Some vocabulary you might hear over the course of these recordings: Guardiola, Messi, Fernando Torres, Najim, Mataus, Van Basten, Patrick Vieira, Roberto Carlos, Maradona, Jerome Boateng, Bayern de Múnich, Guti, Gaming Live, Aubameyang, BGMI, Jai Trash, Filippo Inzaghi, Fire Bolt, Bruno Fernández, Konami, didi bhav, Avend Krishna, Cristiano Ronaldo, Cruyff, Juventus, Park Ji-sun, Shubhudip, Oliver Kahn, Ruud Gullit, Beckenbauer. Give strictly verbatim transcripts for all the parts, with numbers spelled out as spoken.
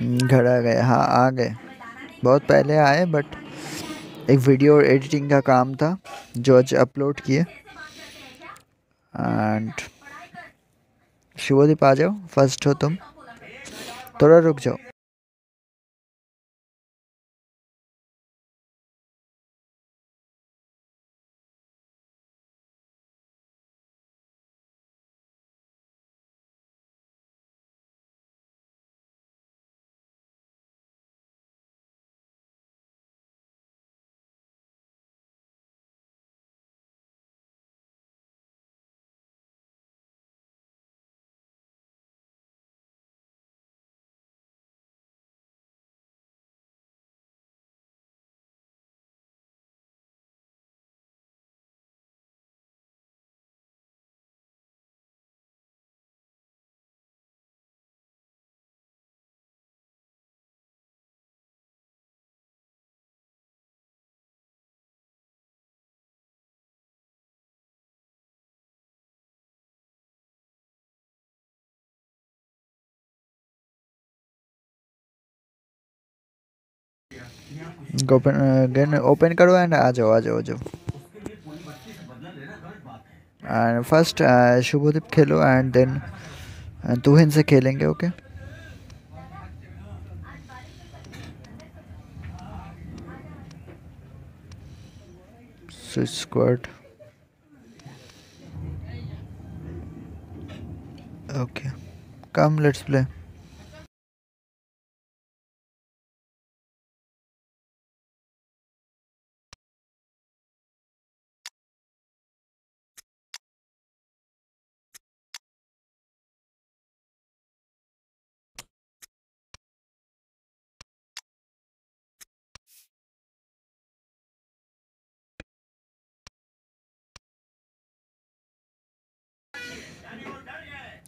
घर आ गए, हाँ आ गए, बहुत पहले आए बट एक वीडियो एडिटिंग का काम था जो आज अपलोड किए। एंड शुभदीप आ जाओ, फर्स्ट हो तुम, थोड़ा रुक जाओ। ओपन ओपन करो एंड आ जाओ आ जाओ आ जाओ। And first Shubhdeep Khelo and then तू हिंद से खेलेंगे। Okay okay? Squad okay, come let's play.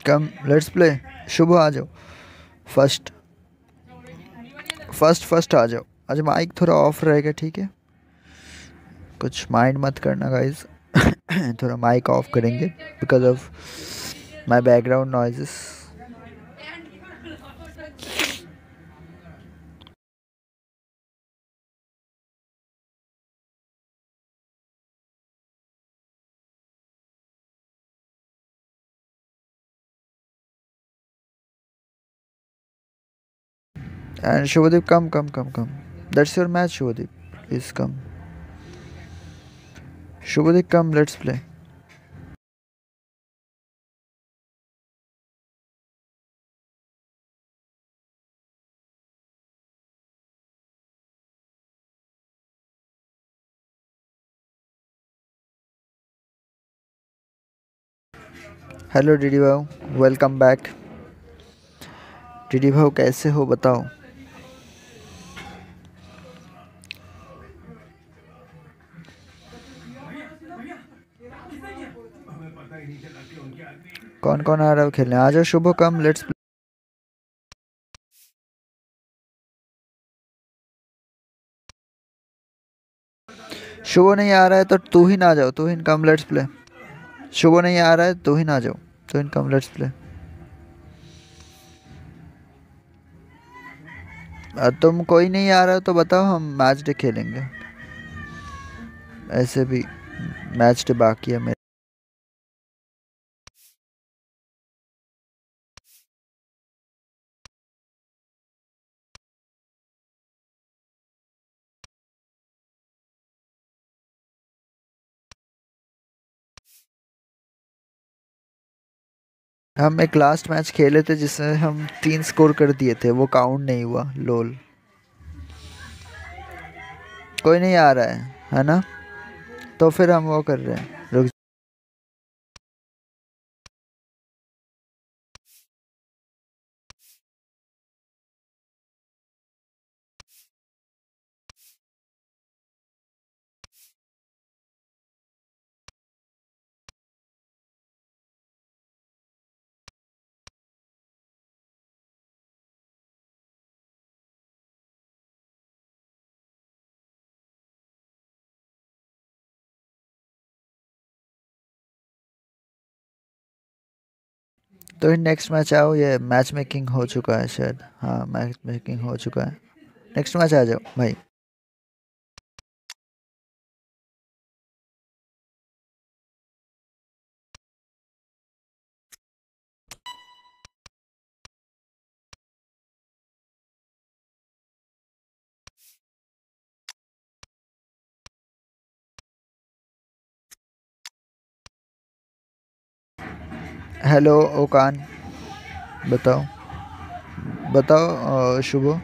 Come let's play. Shubh आ जाओ, फर्स्ट फर्स्ट फर्स्ट आ जाओ। अच्छा माइक थोड़ा ऑफ रहेगा, ठीक है, कुछ माइंड मत करना गाइज। थोड़ा माइक ऑफ करेंगे because of my background noises. And Shubhudip, come, come, come, come. That's your match, Shubhudip. Please come. Shubhudip, come. Let's play. Hello, didi bhav. Welcome back. didi bhav, कैसे हो बताओ। कौन कौन आ रहा है खेलने? आ जाओ शुभ, कम लेट्स प्ले। शुभ नहीं आ रहा है तो तू ही ना जाओ, तू ही कम लेट्स प्ले। शुभ नहीं आ रहा है तू ही ना जाओ, तू ही कम लेट्स प्ले। तुम कोई नहीं आ रहा तो बताओ, हम मैच डे खेलेंगे। ऐसे भी मैच डे बाकी है मेरे। हम एक लास्ट मैच खेले थे जिसमें हम तीन स्कोर कर दिए थे, वो काउंट नहीं हुआ, लोल। कोई नहीं आ रहा है है ना, तो फिर हम वो कर रहे हैं, रुक। तो इन नेक्स्ट मैच आओ, ये मैच मेकिंग हो चुका है शायद, हाँ मैच मेकिंग हो चुका है, नेक्स्ट मैच आ जाओ भाई। हेलो ओकान, बताओ बताओ शुभो।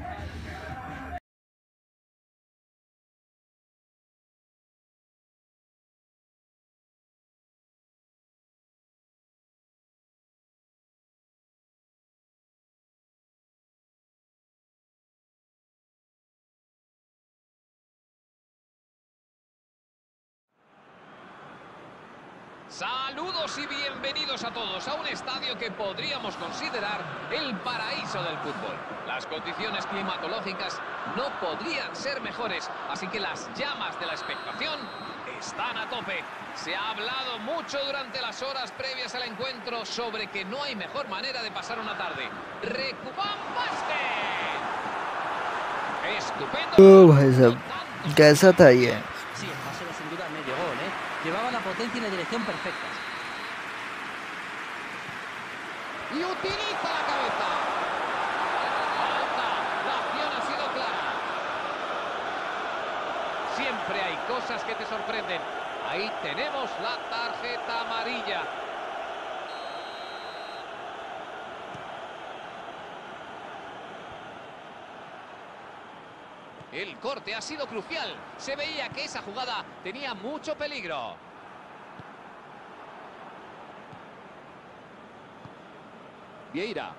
Saludos y bienvenidos a todos a un estadio que podríamos considerar el paraíso del fútbol. Las condiciones climatológicas no podrían ser mejores, así que las llamas de la expectación están a tope. Se ha hablado mucho durante las horas previas al encuentro sobre que no hay mejor manera de pasar una tarde. ¡Recupán Basket! ¡Estupendo! Oh, भाई साहब, कैसा था ये? Llevaba la potencia y la dirección perfectas. Y utiliza la cabeza. Falta. La acción ha sido clara. Siempre hay cosas que te sorprenden. Ahí tenemos la tarjeta amarilla. El corte ha sido crucial. Se veía que esa jugada tenía mucho peligro. Vieira.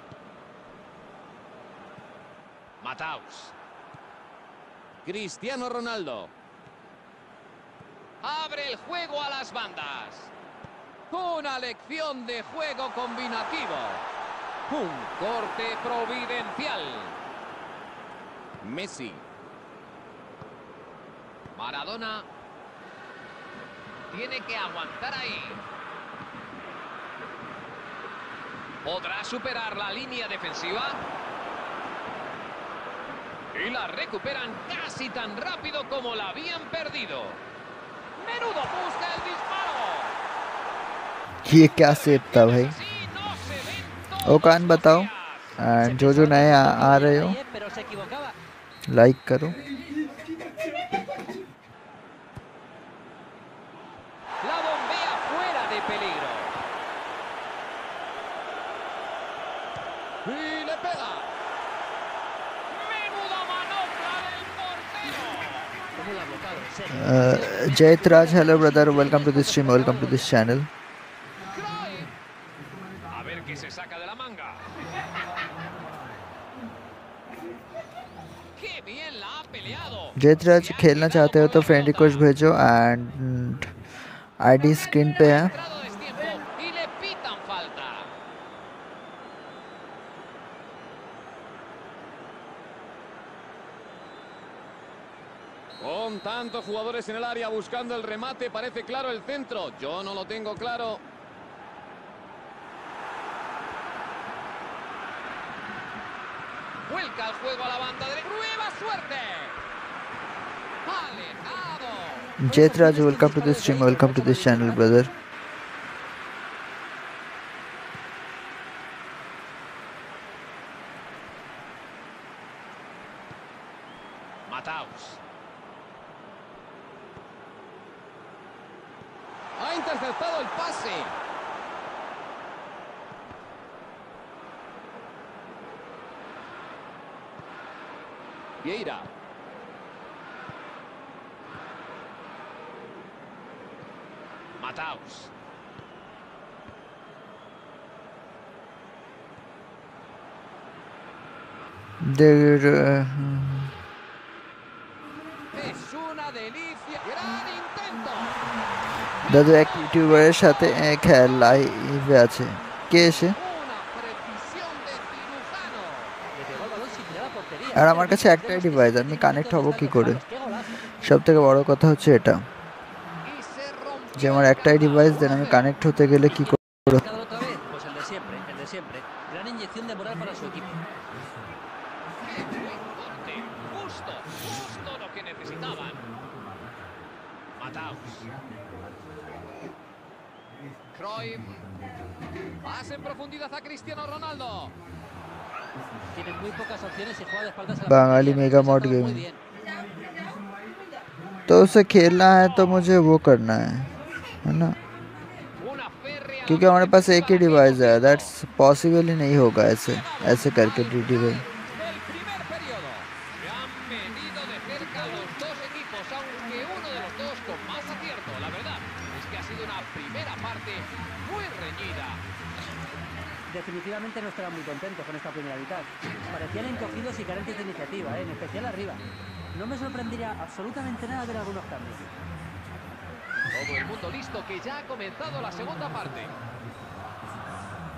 Mataus. Cristiano Ronaldo. Abre el juego a las bandas. Una lección de juego combinativo. Un corte providencial. Messi. Maradona tiene que aguantar ahí. ¿Podrá superar la línea defensiva? Y la recuperan casi tan rápido como la habían perdido. Menudo busca el disparo. ¿Qué क्या acepta भाई? Okan बताओ, जो जो नए आ रहे हो लाइक करो। Uh, Jai Trash, hello brother, welcome to this stream, welcome to this channel. A ver qué se saca de la manga. Qué bien la ha peleado. Jai Trash, खेलना चाहते हो तो friend request भेजो and I D screen पे है. Y le pitan falta. Con tantos jugadores en el área buscando el remate, parece claro el centro. Yo no lo tengo claro. Vuelca el juego a la banda derecha. Prueba suerte. Alejado. Jetraju, welcome to this stream, welcome to this channel, brother. Mataus. Ha interceptado el pase. Vieira. Mataus. There, es una delicia. Gran intento. দাদু এক ইউটিউবারের সাথে খেলা লাইভে আছে, কে এসে? আর আমার কাছে একটাই ডিভাইস, আমি কানেক্ট হব কি করে? সব থেকে বড় কথা হচ্ছে এটা যে আমার একটাই ডিভাইস, দেন আমি কানেক্ট হতে গেলে কি করব? inyección de moral para su equipo. ¡Qué buen corte! Justo, justo lo que necesitaban. Mataos. Cruyff. Pase en profundidad a Cristiano Ronaldo. Tiene muy pocas opciones y juega de espaldas a la Bangali Mega Mod Game. तो उसे खेलना है तो मुझे वो करना है, है ना, क्योंकि हमारे पास एक ही डिवाइस है. दैट्स पॉसिबल ही नहीं होगा ऐसे ऐसे करके डीडी भाई. Definitivamente no estarán muy contentos con esta primera mitad. Parecían encogidos y carentes de iniciativa, ¿eh? En especial arriba. No me sorprendería absolutamente nada ver algunos cambios. Todo el mundo listo, que ya ha comenzado la segunda parte.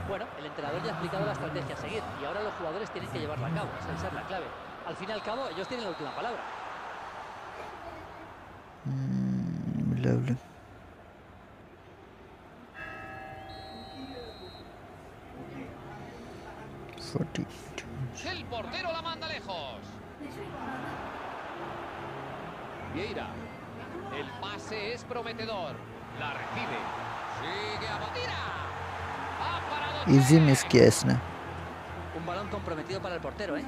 Bueno, el entrenador ya ha explicado la estrategia a seguir y ahora los jugadores tienen que llevarla a cabo. Esa es la clave. Al fin y al cabo, ellos tienen la última palabra. Mm, lovely. El portero la manda lejos. Vieira. El pase es prometedor. La recibe. Sigue a Batira. Easy miss que es, ¿no? Un balón comprometido para el portero, ¿eh?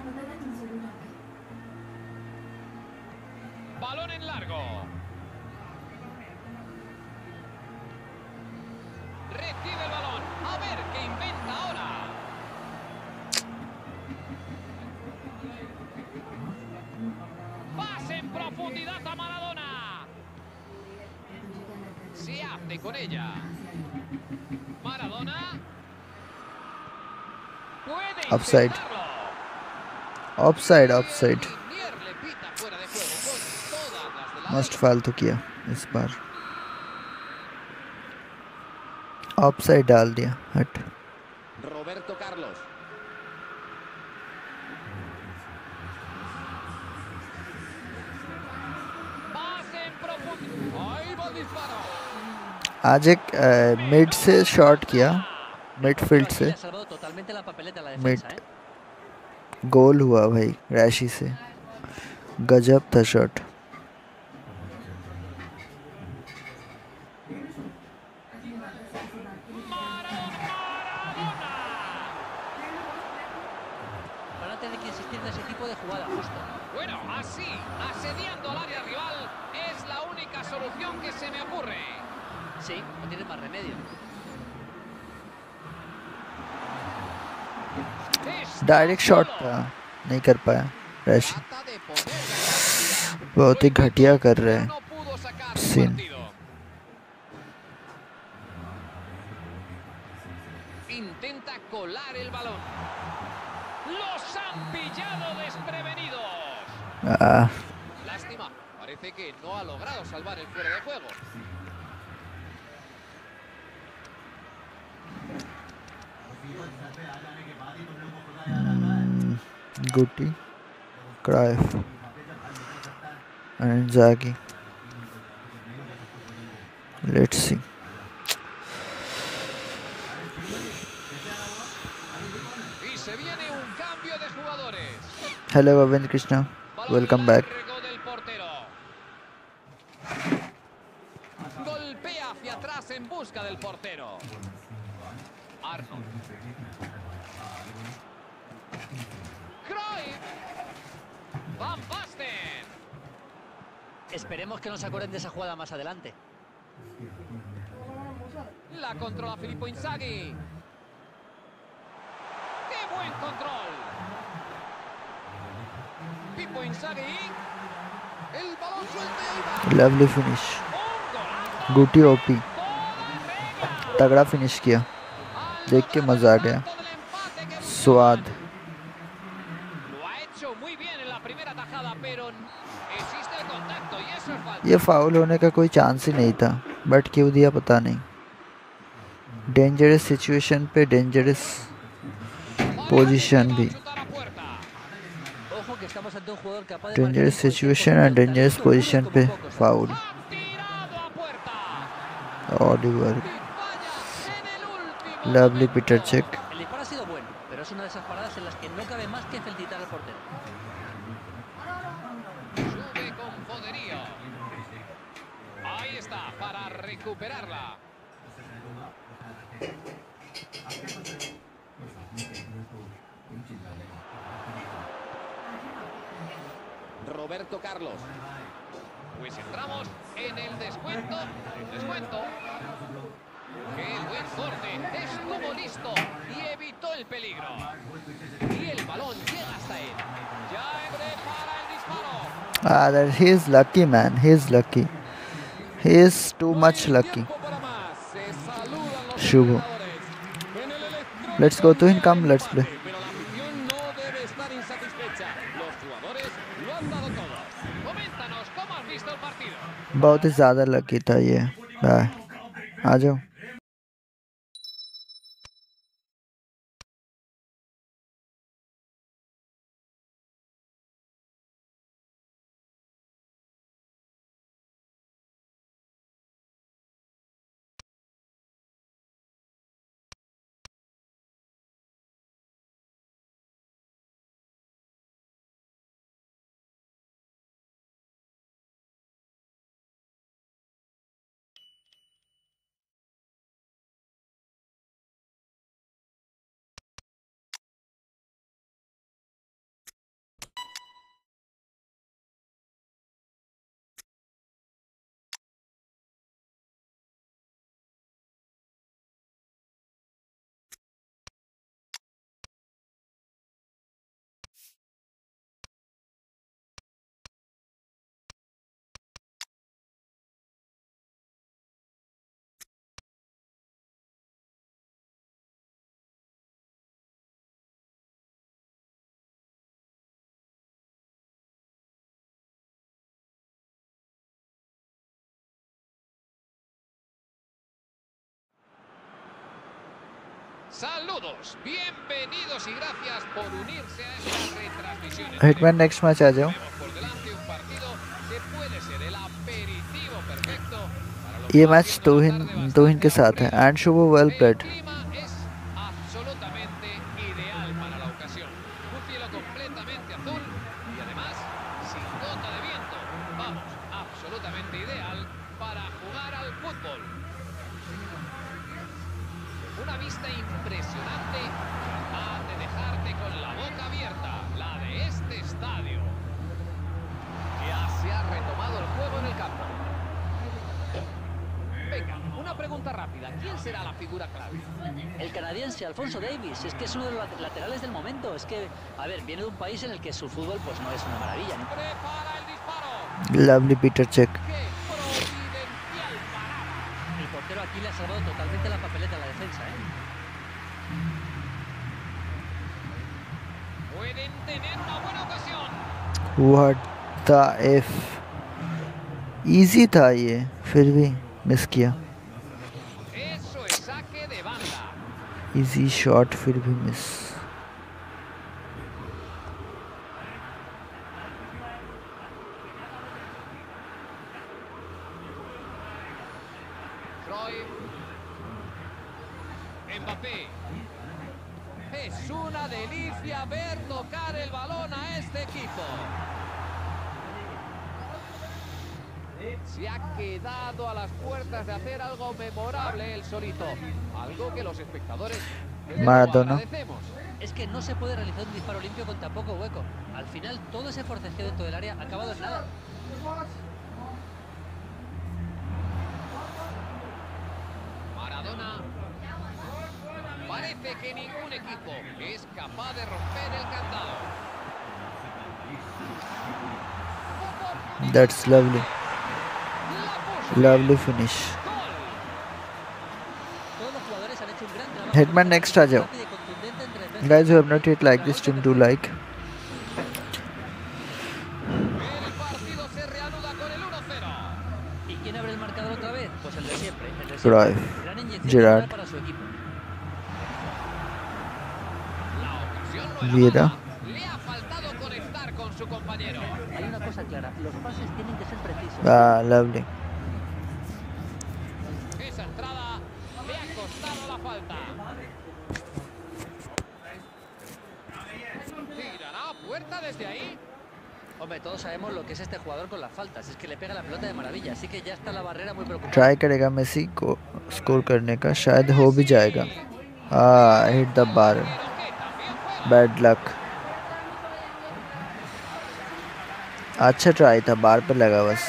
Balón en largo. Recibe el balón. A ver qué inventa ahora. Pase en profundidad a Maradona. Se hace con ella. Maradona. Puede offside. Offside, offside. Must falto किया इस बार. Offside डाल दिया. Hut. Roberto Carlos. आज एक मिड से शॉट किया, मिडफील्ड से मिड गोल हुआ भाई रैशी से. गजब था shot. Sí, no tiene más remedio. Direct shot नहीं कर पाया रैशी. बहुत ही घटिया कर रहे हैं scene. Intenta colar el balón. Los han pillado desprevenidos. Ah. Lástima, parece que no ha logrado salvar el fuera de juego. Mm, Guti, Cruyff and Zagi. Let's see. Hello, Avend Krishna. Welcome back. Golpea hacia atrás en busca del portero. Arnold. Cruyff. Van Basten. Esperemos que no se acuerden de esa jugada más adelante. La controla Filippo Inzaghi. ¡Qué buen control! Filippo Inzaghi. El balón suelta y va. Lovely finish. Guti O P. तगड़ा finish किया. देख के मजा आ गया. स्वाद. ये फाउल होने का कोई चांस ही नहीं था, बट क्यों दिया पता नहीं. डेंजरस सिचुएशन पे डेंजरस पोजीशन भी. डेंजरस सिचुएशन और डेंजरस पोजीशन पे foul. Oliver. Lovely Peter check. El disparo ha sido bueno, pero es una de esas paradas en las que no cabe más que felicitar al portero. Sube con poderío. Ahí está, para recuperarla. Roberto Carlos. Pues entramos en el descuento. El descuento. ¡Qué buen corte! Estuvo listo y evitó el peligro. Y el balón llega hasta él. Ya prepara el disparo. Ah, that he's lucky, man. He's lucky. He's too much lucky. Shubhu. Let's go to him. Come, let's play. बहुत ही ज़्यादा लकी था ये बाय आ जाओ Saludos, bienvenidos y gracias por unirse a estas retransmisiones. Hitman next match a जाओ. ये मैच दो हिंद दो हिंद के साथ है and Shubho well played. Su fútbol pues no es una maravilla, ¿no? Lovely Peter check. El portero aquí le ha salvado totalmente la papeleta a la defensa, ¿eh? Pueden tener una buena ocasión. What the F. Easy था ये, फिर भी मिस किया. Eso es saque de banda. Easy shot, फिर भी मिस. Maradona. Es que no se puede realizar un disparo limpio con tan poco hueco. Al final todo ese forcejeo dentro del área ha acabado en nada. Maradona. Parece que ningún equipo es capaz de romper el candado. That's lovely. Lovely finish. Hitman next आ जाओ. Guys who have not yet liked this stream do like. Cruyff, Gerard, Vieira. Ah, lovely. puerta desde ahí. Hombre, todos sabemos lo que es este jugador con las faltas. Es que le pega la pelota de maravilla. Así que ya está la barrera muy preocupada. Try karega Messi ko score karne ka. Shayad ho bhi jayega. Ah, hit the bar. Bad luck. अच्छा try था, बार पर लगा बस.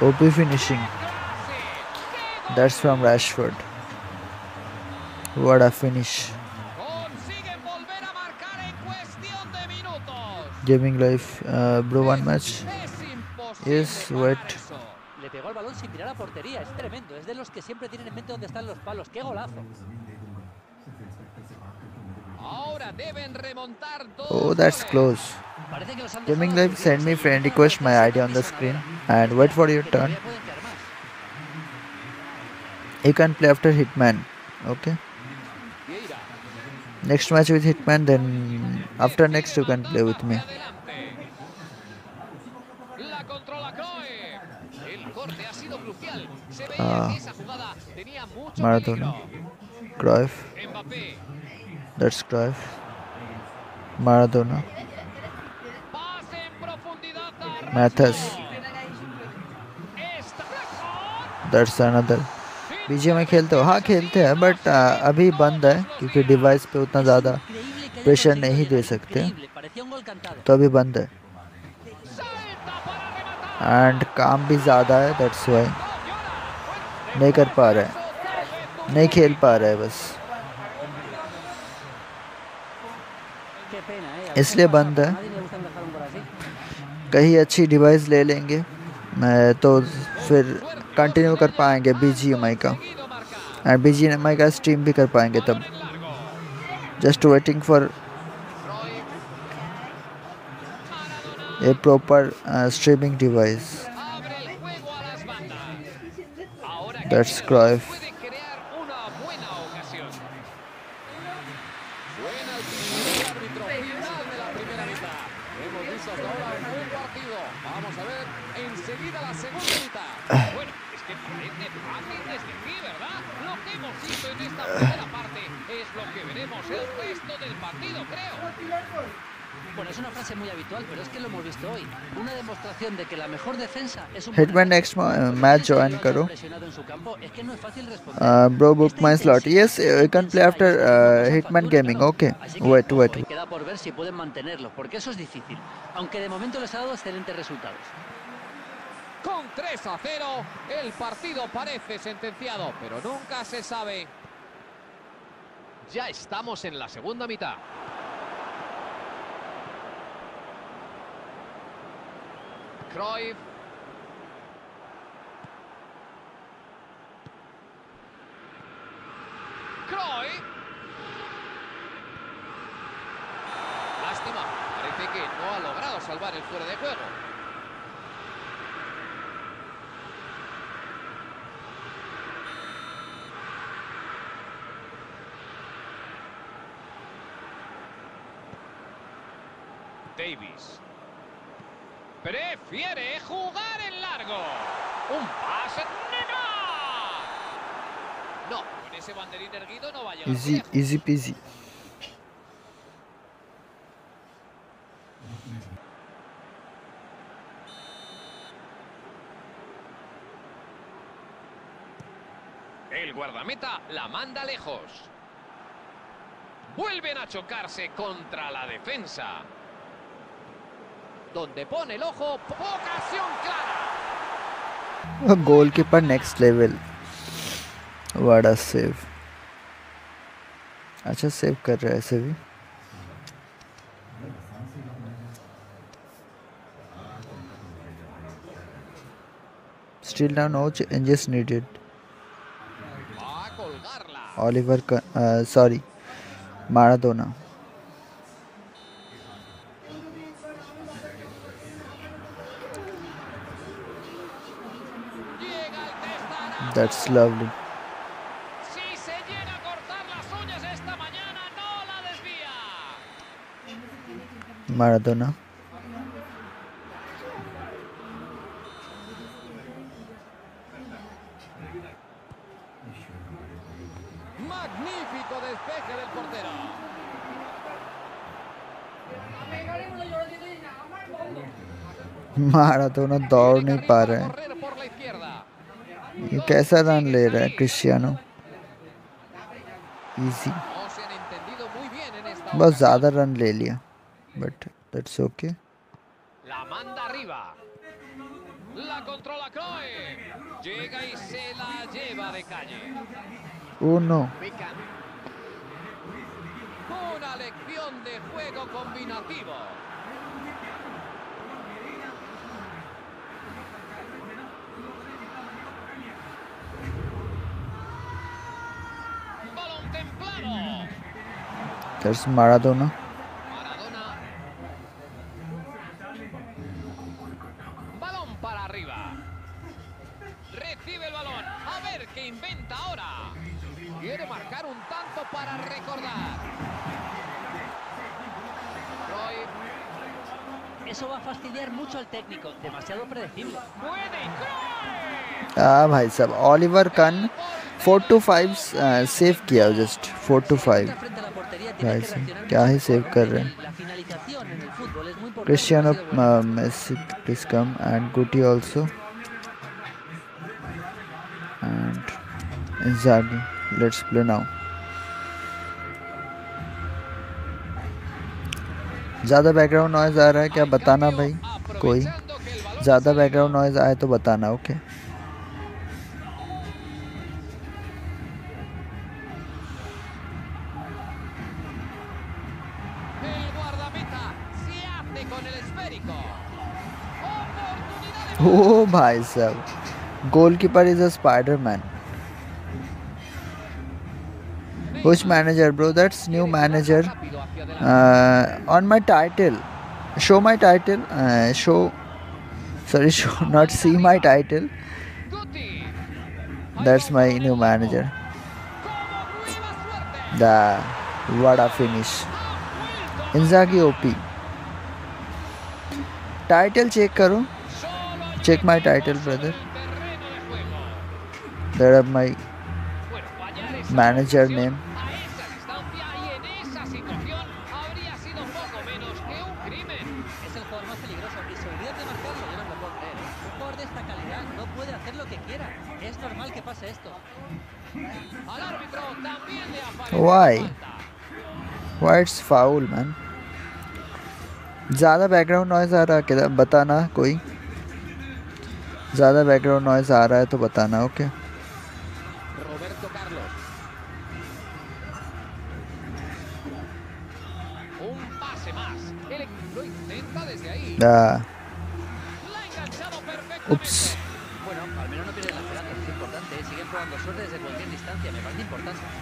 O P finishing. That's from Rashford. What a finish. Gaming Live, uh, bro, one match. Yes, what? Le pegó el balón sin tirar a portería. Es tremendo. Es de los que siempre tienen en mente dónde están los palos. ¡Qué golazo! Ahora deben remontar todos. Oh, that's close. Gaming Live, send me friend request, my I D on the screen, and wait for your turn. You can play after Hitman, okay? Next match with Hitman, then after next you can play with me. Ah, Maradona, Cruyff, that's Cruyff, Maradona. Mathas. That's another. B G M में खेलते हो? हाँ खेलते हैं, but अभी बंद है क्योंकि डिवाइस पे उतना ज़्यादा प्रेशर नहीं दे सकते, तो अभी बंद है. And काम भी ज़्यादा है, that's why नहीं कर पा रहे हैं, नहीं खेल पा रहे हैं बस, इसलिए बंद है. कहीं अच्छी डिवाइस ले लेंगे तो फिर कंटिन्यू कर पाएंगे B G M I का, और B G M I का स्ट्रीम भी कर पाएंगे तब. Just waiting for a proper streaming device. That's Cruyff. Hitman next match join karo. Uh, bro, book my slot. Yes, you can play after uh, Hitman Gaming. Okay. Wait, wait. Queda por ver si pueden mantenerlo, porque eso es difícil. Aunque de momento les ha dado excelentes resultados. Con tres a cero, el partido parece sentenciado, pero nunca se sabe. Ya estamos en la segunda mitad. Cruyff. Cruyff. Lástima, parece que no ha logrado salvar el fuera de juego. Davis. Prefiere jugar en largo. Un pase. No, con ese banderín erguido no va a llegar. Easy, easy peasy. El guardameta la manda lejos. Vuelven a chocarse contra la defensa. Donde pone el ojo, ocasión clara. Goalkeeper next level. What a save. अच्छा save कर रहा है ऐसे भी. Still now no changes needed. Va a colgarla. Oliver, uh, sorry, Maradona. That's lovely. Maradona. Maradona दौड़ नहीं पा रहा है. ये कैसा रन ले रहा है क्रिस्टियानो. इजी, बस ज्यादा रन ले लिया, but that's okay. Oh no. Una lección de juego combinativo. Balón templado. There's Maradona. Maradona. Balón para arriba. Recibe el balón. A ver qué inventa ahora. Quiere marcar un tanto para recordar. Eso va a fastidiar mucho al técnico. Demasiado predecible. Ah, bhai sab. Oliver Khan four to five uh, save kiya. Just four to five. Bhai sab. Kya hi save kar rahe hain. Cristiano uh, Messi, please come. And Guti also. And Inzaghi. Let's play now. ज़्यादा background noise आ रहा है क्या बताना भाई, कोई ज़्यादा background noise आए तो बताना. Okay okay? ओ भाई साहब, goalkeeper is a Spiderman. Which manager, bro? That's new manager. Uh, on my title, show my title. Uh, show, sorry, show not see my title. That's my new manager. The what a finish. Inzaghi O P. Title check karo. Check my title, brother. There are my manager name. Why? Why it's foul, man? ज़्यादा background noise आ रहा है क्या बताना, कोई ज़्यादा background noise आ रहा है तो बताना. Okay okay? Ah. Ups. Bueno, al menos no pierden las pelotas, es importante. Siguen probando suerte desde cualquier distancia, me parece importante.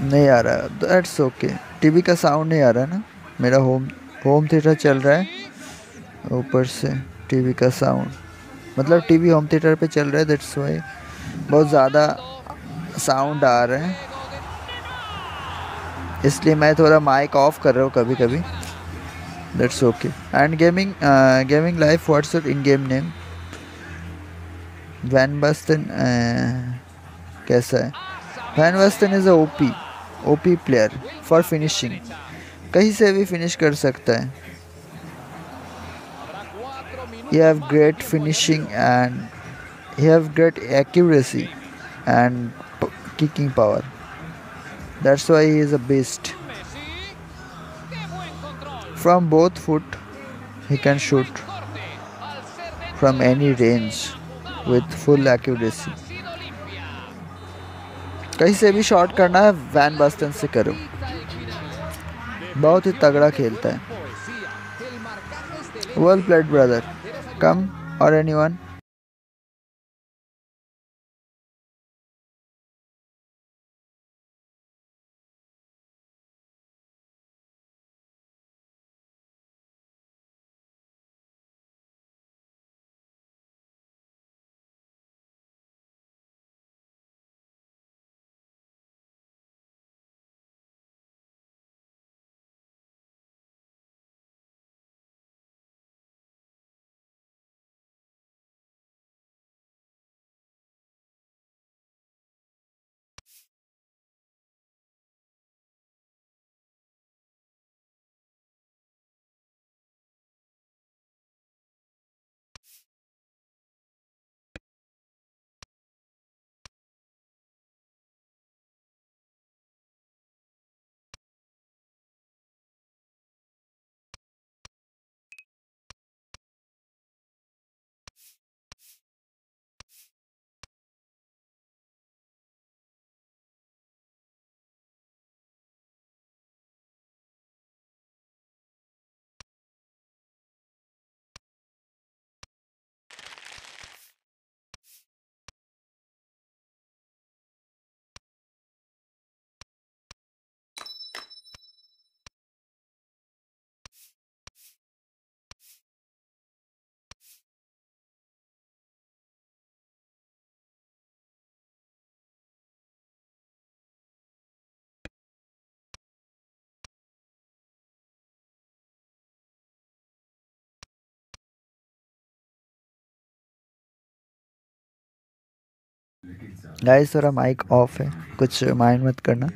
नहीं आ रहा, that's okay. टीवी का साउंड नहीं आ रहा ना, मेरा होम होम थिएटर चल रहा है ऊपर से. टीवी का साउंड मतलब टीवी होम थिएटर पे चल रहा है, that's why बहुत ज़्यादा साउंड आ रहा है, इसलिए मैं थोड़ा माइक ऑफ कर रहा हूँ कभी कभी. That's okay. And gaming, uh, gaming live. What's your in-game name? Van Basten. Uh, कैसा है? Van Basten is a O P, O P player for finishing. कहीं से भी finish कर सकता है. He have great finishing and he have great accuracy and kicking power. That's why he is a beast. From both foot he can shoot from any range with full accuracy. कहीं से भी शॉट करना है वैन बास्टन से करो, बहुत ही तगड़ा खेलता है. Well played brother. Come or anyone. Guys थोड़ा माइक ऑफ है, कुछ माइंड मत करना,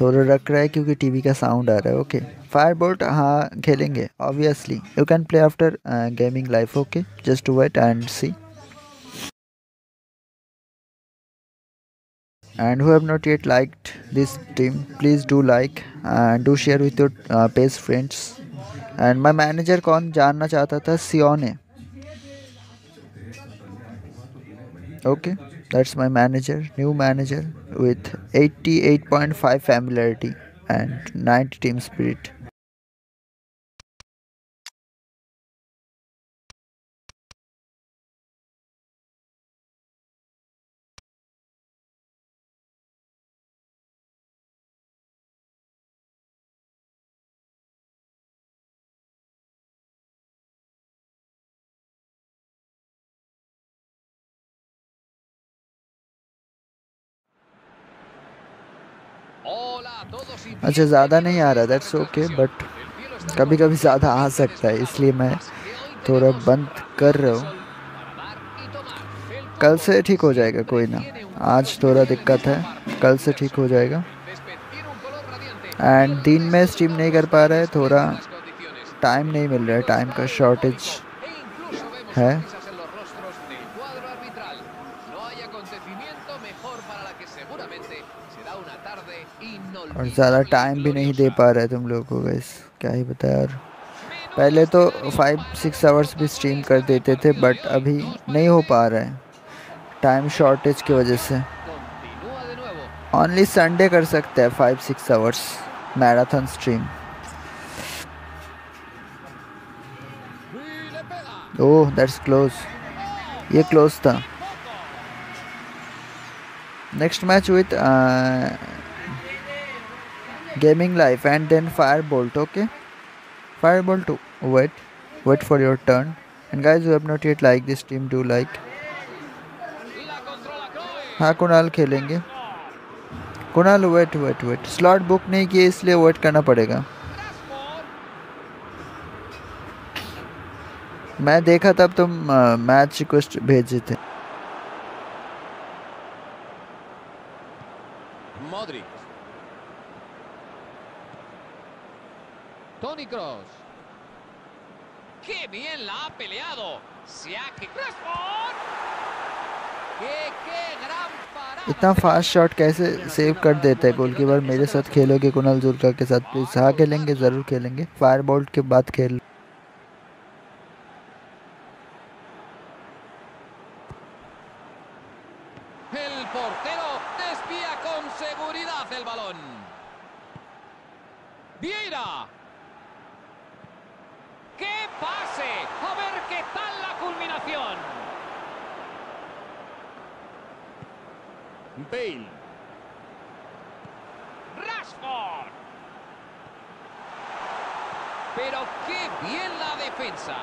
थोड़ा रख रहा है क्योंकि टीवी का साउंड आ रहा है। ओके फायर बोल्ट हाँ खेलेंगे obviously, you can play after gaming life. Okay just to wait and see and who have not yet liked this team please do like and do share with your uh, best friends and my manager kaun janna chahta tha Sion hai okay that's my manager new manager with eighty-eight point five familiarity and ninety team spirit अच्छा ज़्यादा नहीं आ रहा that's okay but कभी कभी ज़्यादा आ सकता है इसलिए मैं थोड़ा बंद कर रहा हूँ। कल से ठीक हो जाएगा कोई ना, आज थोड़ा दिक्कत है, कल से ठीक हो जाएगा। एंड दिन में स्ट्रीम नहीं कर पा रहा है, थोड़ा टाइम नहीं मिल रहा है, टाइम का शॉर्टेज है। और ज़्यादा टाइम भी नहीं दे पा रहा है तुम लोगों को गाइस, क्या ही बताया। और पहले तो फाइव सिक्स आवर्स भी स्ट्रीम कर देते थे बट अभी नहीं हो पा रहा है टाइम शॉर्टेज की वजह से। ओनली संडे कर सकते हैं five six hours marathon stream. Oh that's close, ये क्लोज था। Next match with Gaming Live and then Fire Bolt. Okay, Fire Bolt too. Wait, wait for your turn. And guys who have not yet liked this team do like. हाँ कुणाल खेलेंगे, Kunal wait wait wait. Slot book नहीं किए इसलिए wait करना पड़ेगा। मैं देखा तब तुम match request भेजे थे। Cross. ¡Qué bien la ha peleado! Se ha quitado. ¡Qué qué gran parada! इतना फास्ट शॉट कैसे सेव कर देता है गोलकीपर। मेरे साथ खेलोगे कुणाल जुल्का के साथ प्लीज? हाँ खेलेंगे, जरूर खेलेंगे, फायर बोल्ट के बाद खेल। El portero desvía con seguridad el balón. Vieira. ¡Qué pase! A ver qué tal la culminación. Bale. Rashford. Pero qué bien la defensa.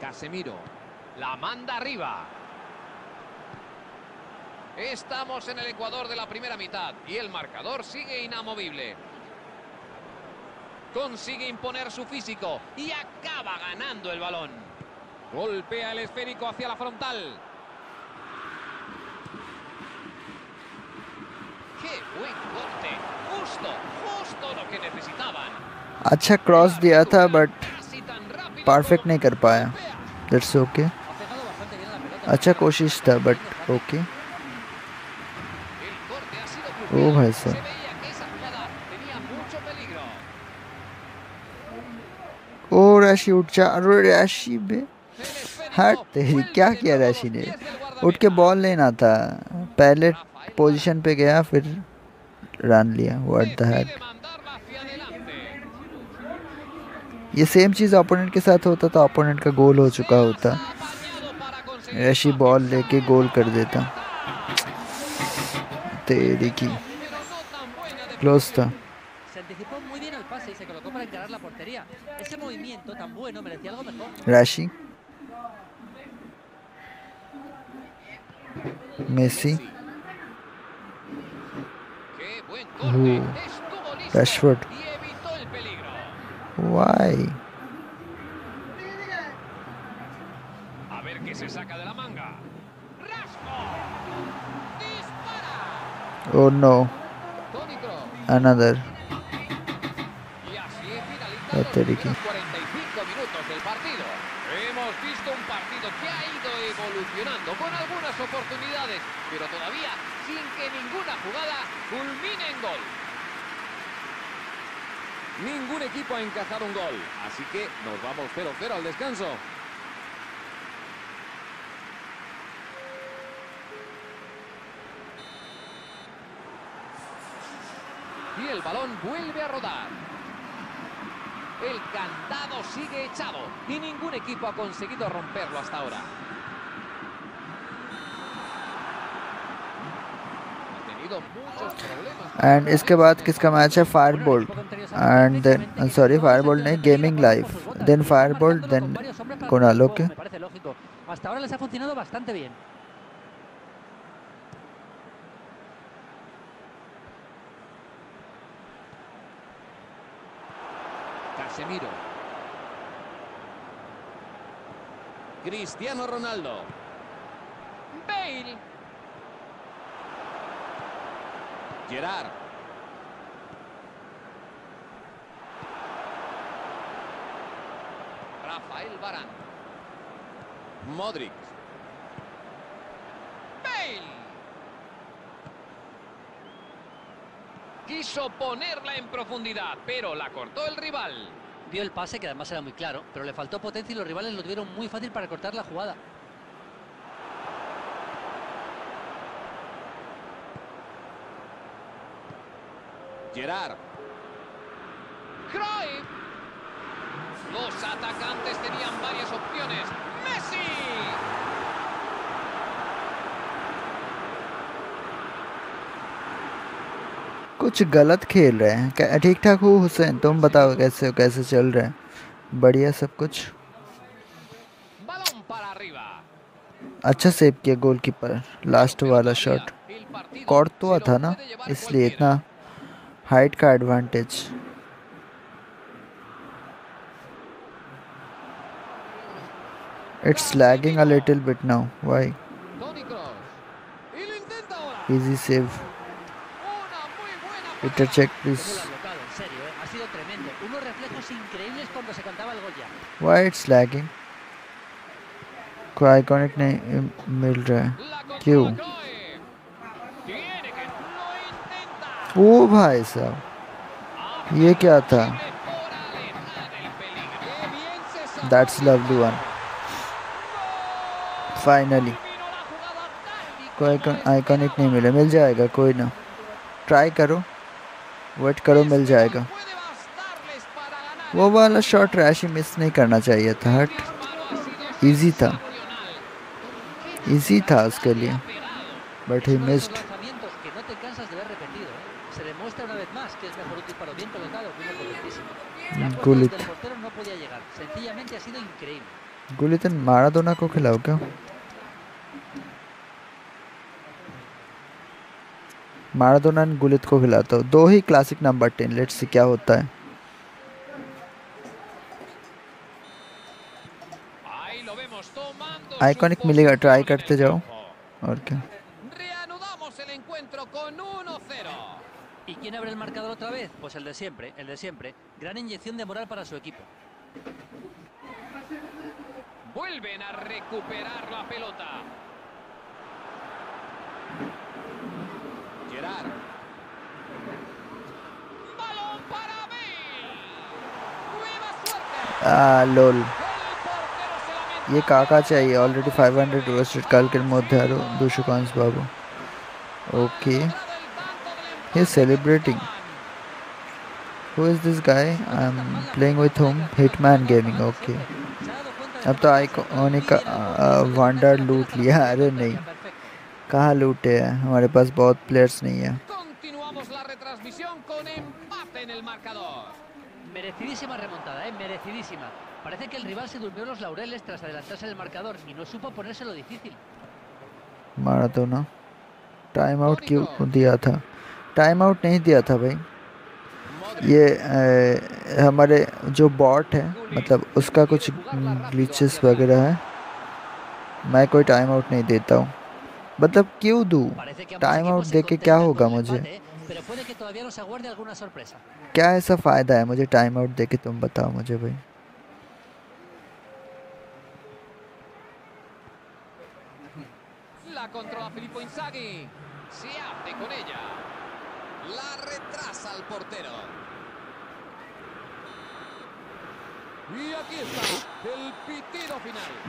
Casemiro. La manda arriba. Estamos en el ecuador de la primera mitad y el marcador sigue inamovible. Consigue imponer su físico y acaba ganando el balón. Golpea el esférico hacia la frontal. ¡Qué buen corte! Justo, justo lo que necesitaban. अच्छा cross दिया था but perfect नहीं कर पाया, that's okay. अच्छा कोशिश था but okay. ओ भाई साहब ओ राशि उठ जा, अरे राशि बे हट तेरी, क्या किया राशि ने, उठ के बॉल लेना था, पहले पोजीशन पे गया फिर रन लिया, व्हाट द हेक। ये सेम चीज़ ओपोनेंट के साथ होता तो ओपोनेंट का गोल हो चुका होता, राशि बॉल लेके गोल कर देता। तेरी की क्लोज था। राशि, मेसी, रैशफोर्ड, वाई, ver qué se saca de la manga. ¡Rasco! ¡Dispara! Oh no. Another. Y así finaliza los primeros cuarenta y cinco minutos del partido. Hemos visto un partido que ha ido evolucionando con algunas oportunidades, pero todavía sin que ninguna jugada culmine en gol. Ningún equipo ha encajado un gol, así que nos vamos cero cero al descanso. Y el balón vuelve a rodar. El candado sigue echado y ningún equipo ha conseguido romperlo hasta ahora. And इसके बाद किसका match है Fire Bolt and then sorry Fire Bolt नहीं Gaming Live then Fire Bolt then Kunal okay hasta ahora les ha funcionado bastante bien. Casemiro, Cristiano Ronaldo, Bale, Gerard, Rafael Varane, Modric, Bale. Quiso ponerla en profundidad, pero la cortó el rival. Vio el pase, que además era muy claro, pero le faltó potencia y los rivales lo tuvieron muy fácil para cortar la jugada. Gerard. Cruyff. Los atacantes tenían varias opciones. ¡Messi! कुछ गलत खेल रहे हैं. ठीक ठाक हो हुसैन, तुम बताओ कैसे कैसे चल रहा है? बढ़िया सब कुछ. अच्छा सेव किया गोलकीपर. लास्ट वाला शॉट कोर्तवा था ना, इसलिए इतना हाइट का advantage. It's lagging a little bit now. Why easy save. Intercheck, please. Ha sido tremendo. Unos reflejos increíbles cuando se cantaba el gol ya. Why it's lagging? Cry connect नहीं मिल रहा है. क्यों? ओ भाई साहब, ये क्या था? That's lovely one. Finally. Cry connect नहीं मिला. मिल जाएगा, कोई ना. Try करो. वेट करो, मिल जाएगा. वो वाला शॉट ट्रैश मिस नहीं करना चाहिए था. हट इजी था, इजी था उसके लिए, but he missed. Gullit Gullit Maradona को खिलाओ क्या? माराडोना ने गुलित को खिलाता हूँ. दो ही classic number ten. Let's see क्या होता है. आइकॉनिक मिलेगा, ट्राई करते जाओ. और क्या? Balón para Bale. Nueva suerte. Ah, lol. ये काका चाहिए. ऑलरेडी five hundred रोस्टेड कल के मोधारो दुशुकांश बाबू. Okay, he celebrating. Who is this guy? I am playing with home Hitman gaming. Okay, अब तो आइकॉनिक वांडर लूट लिया. अरे नहीं, कहाँ लूटे है? हमारे पास बहुत प्लेयर्स नहीं है. माराडोना टाइम आउट क्यों दिया था? टाइम आउट नहीं दिया था भाई. ये ए, हमारे जो बॉट है, मतलब उसका कुछ ग्लिचेस वगैरह है. मैं कोई टाइम आउट नहीं देता हूँ। मतलब क्यों दूँ टाइम आउट, दे के क्या होगा मुझे, क्या ऐसा फ़ायदा है मुझे टाइम आउट दे के, तुम बताओ मुझे भाई।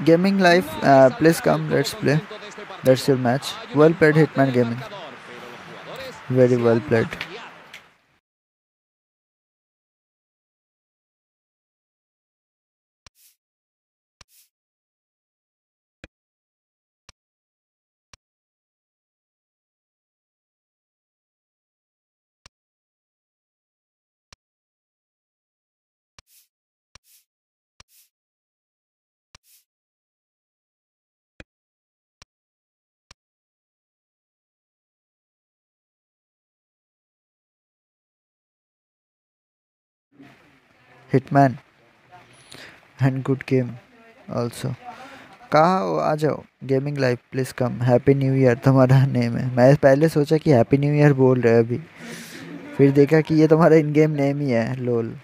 Gaming Live, uh, please come, let's play. That's your match. Well played, Hitman Gaming. Very well played. Hitman and good game also. कहा हो, आ जाओ Gaming Live, please come. Happy new year तुम्हारा नेम है। मैं पहले सोचा कि हैप्पी न्यू ईयर बोल रहे अभी, फिर देखा कि ये तुम्हारा इन गेम नेम ही है, लोल।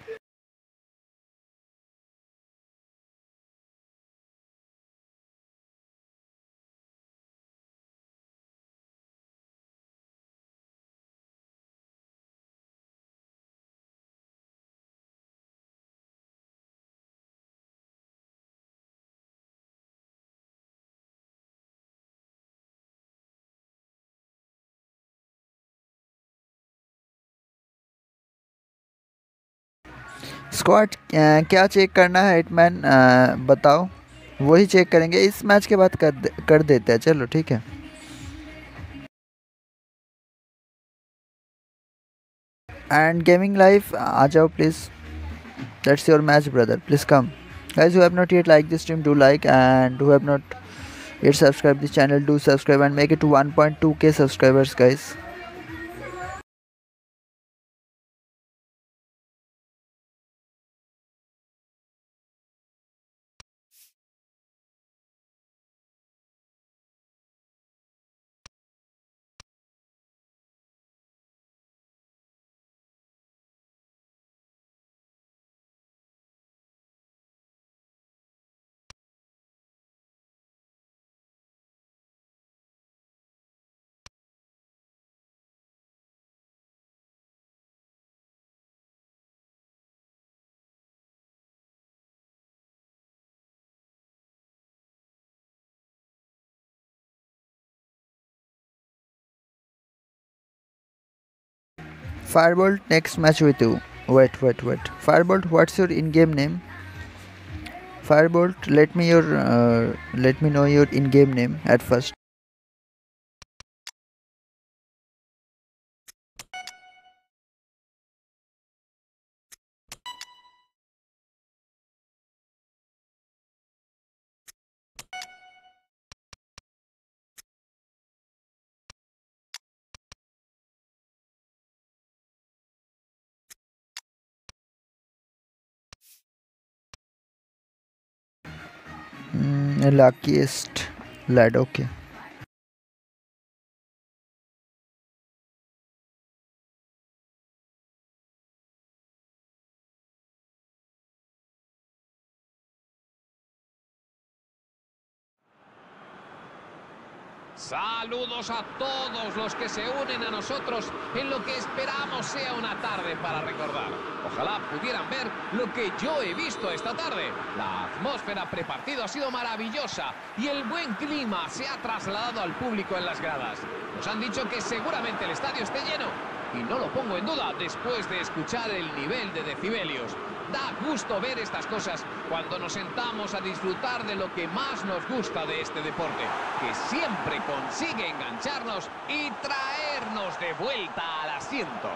स्क्वाड क्या चेक करना है हिटमैन, बताओ। वही चेक करेंगे इस मैच के बाद, कर दे, कर देते हैं। चलो ठीक है, एंड गेमिंग लाइफ आ जाओ please, that's your match brother, please come. Guys who have not yet like this stream, do like, and who have not yet subscribe this channel, do subscribe and make it to one point two K subscribers guys. Fire Bolt, next match with you. Wait, wait, wait. Fire Bolt, what's your in-game name? Fire Bolt, let me your, uh, let me know your in-game name at first. Luckiest lad, okay. Saludos a todos los que se unen a nosotros en lo que esperamos sea una tarde para recordar. Ojalá pudieran ver lo que yo he visto esta tarde. La atmósfera prepartido ha sido maravillosa y el buen clima se ha trasladado al público en las gradas. Nos han dicho que seguramente el estadio esté lleno y no lo pongo en duda después de escuchar el nivel de decibelios. Da gusto ver estas cosas cuando nos sentamos a disfrutar de lo que más nos gusta de este deporte, que siempre consigue engancharnos y traernos de vuelta al asiento.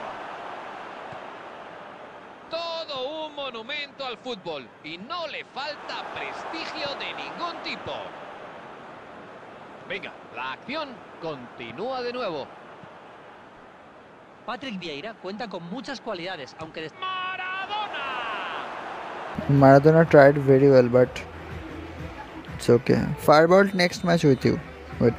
Todo un monumento al fútbol y no le falta prestigio de ningún tipo. Venga, la acción continúa de nuevo. Patrick Vieira cuenta con muchas cualidades, aunque des... Maradona tried very well, but it's okay. Fire Bolt next match हुई थी but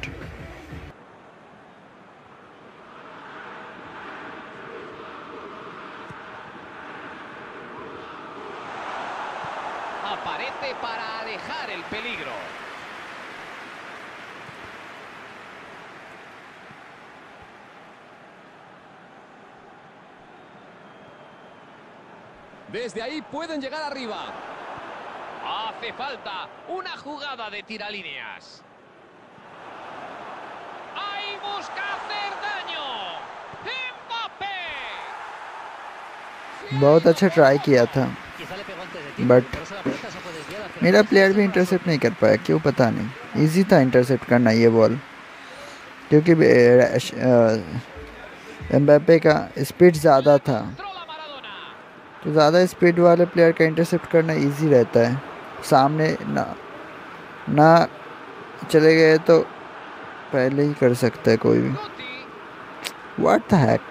desde ahí pueden llegar arriba. Hace falta una jugada de tiralíneas. Ahí busca hacer daño. ¡Mbappé! बहुत अच्छा ट्राई किया था बट मेरा प्लेयर भी इंटरसेप्ट नहीं कर पाया, क्यों पता नहीं. इजी था इंटरसेप्ट करना ये बॉल क्योंकि एम्बापे का स्पीड ज़्यादा था, तो ज़्यादा स्पीड वाले प्लेयर का इंटरसेप्ट करना इजी रहता है. सामने ना ना चले गए तो पहले ही कर सकता है कोई भी. What the heck.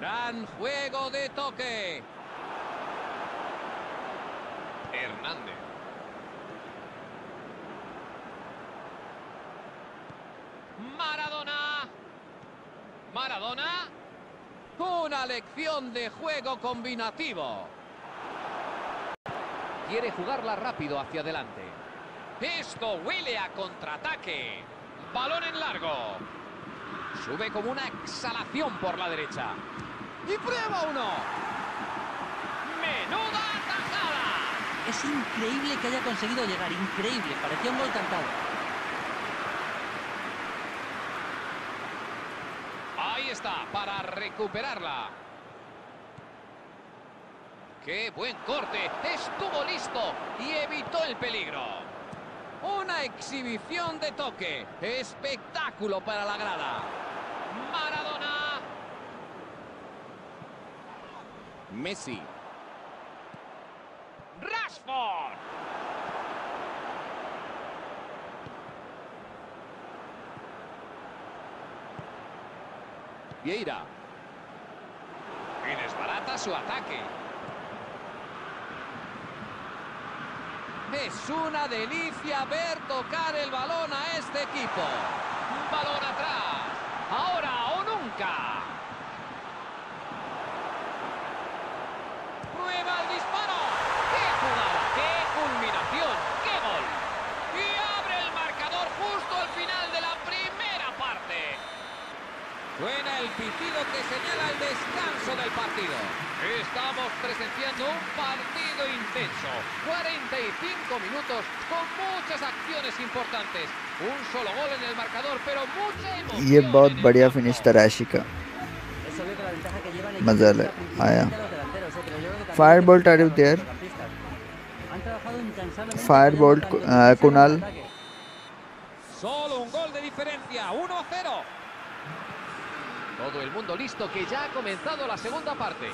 Gran juego de toque. Hernández. Maradona. Maradona. Una lección de juego combinativo. Quiere jugarla rápido hacia adelante. Esto huele a contraataque. Balón en largo. Sube como una exhalación por la derecha. ¡Y prueba uno! ¡Menuda atajada! Es increíble que haya conseguido llegar. Increíble. Parecía un gol cantado. Ahí está, para recuperarla. ¡Qué buen corte! Estuvo listo y evitó el peligro. Una exhibición de toque. Espectáculo para la grada. Maradona. Messi. Rashford. Vieira. Y desbarata su ataque. Es una delicia ver tocar el balón a este equipo. Un balón atrás. Ahora o nunca. Prueba el disparo. ¡Qué jugada! ¡Qué culminación! ¡Qué gol! Y abre el marcador justo al final de la primera parte. Suena el pitido que señala el descanso del partido. Estamos presenciando un partido intenso, cuarenta y cinco minutos con muchas acciones importantes, un solo gol en el marcador pero mucha emoción. ये बहुत बढ़िया फिनिश था राशि का, मजा आया. Fire Bolt are you there. Fire Bolt Kunal. Solo un gol de diferencia, uno cero. Todo el mundo listo que ya ha comenzado la segunda parte.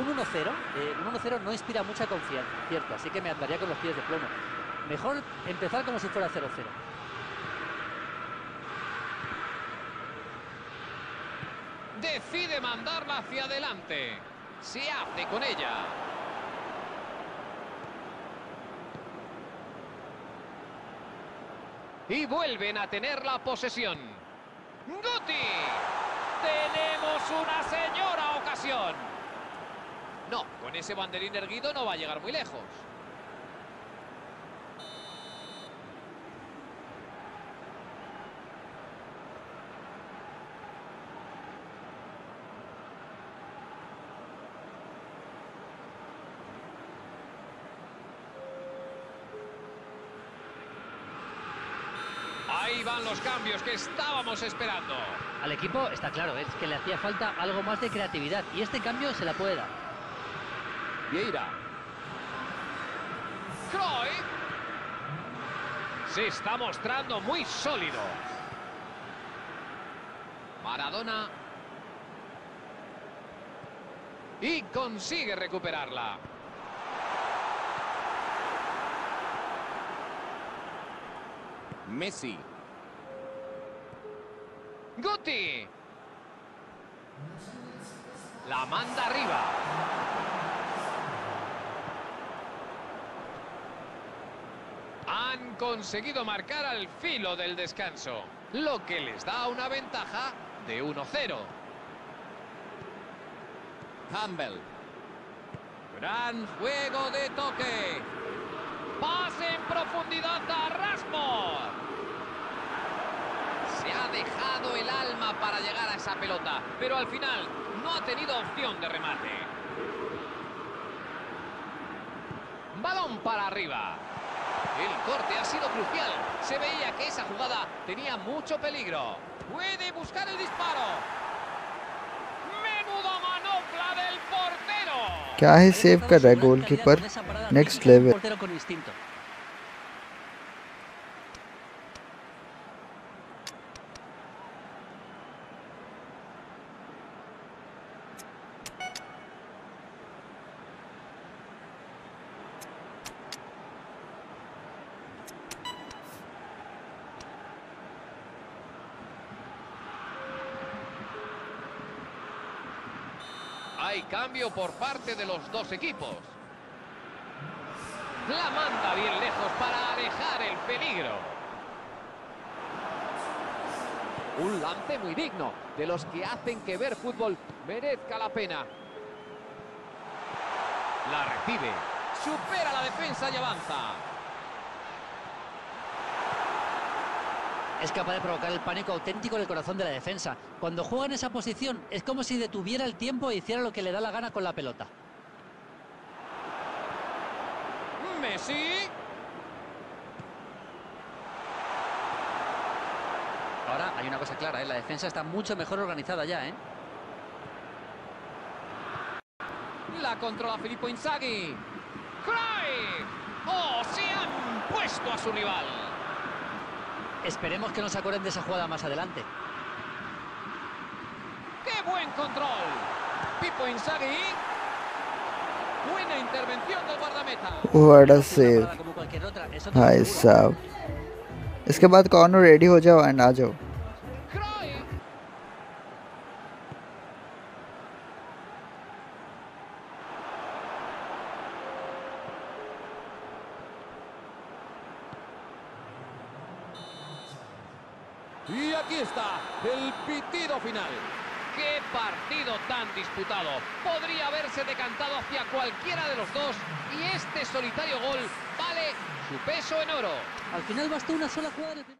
Un uno cero, eh, un uno cero no inspira mucha confianza, cierto, así que me andaría con los pies de plomo. Mejor empezar como si fuera cero cero. Decide mandarla hacia adelante. Se hace con ella. Y vuelven a tener la posesión. ¡Guti! Tenemos una señora ocasión. No, con ese banderín erguido no va a llegar muy lejos. Ahí van los cambios que estábamos esperando. Al equipo está claro, es que le hacía falta algo más de creatividad y este cambio se la puede dar. Vieira. Cruyff. Se está mostrando muy sólido. Maradona. Y consigue recuperarla. Messi. Guti. La manda arriba. Han conseguido marcar al filo del descanso, lo que les da una ventaja de uno cero. Campbell. Gran juego de toque. Pase en profundidad a Rasmus. Se ha dejado el alma para llegar a esa pelota, pero al final no ha tenido opción de remate. Balón para arriba. El corte ha sido crucial. Se veía que esa jugada tenía mucho peligro. Puede buscar el disparo. Menuda manopla del portero. क्या है सेव कर रहा है goalkeeper next level. portero con instinto. Hay cambio por parte de los dos equipos. La manda bien lejos para alejar el peligro. Un lance muy digno, de los que hacen que ver fútbol merezca la pena. La recibe, supera la defensa y avanza. Es capaz de provocar el pánico auténtico en el corazón de la defensa. Cuando juega en esa posición, es como si detuviera el tiempo e hiciera lo que le da la gana con la pelota. Messi. Ahora hay una cosa clara, ¿eh? La defensa está mucho mejor organizada ya, ¿eh? La controla Filippo Inzaghi. ¡Cruyff! ¡Oh, se han puesto a su rival! Esperemos que no se acuerden de esa jugada más adelante. ¡Qué buen control! Pipo Inzaghi. Buena intervención del guardameta. What a save. Ay, sab. इसके बाद corner ready हो जाओ and आ जाओ. Y aquí está el pitido final. ¡Qué partido tan disputado! Podría haberse decantado hacia cualquiera de los dos y este solitario gol vale su peso en oro. Al final bastó una sola jugada de...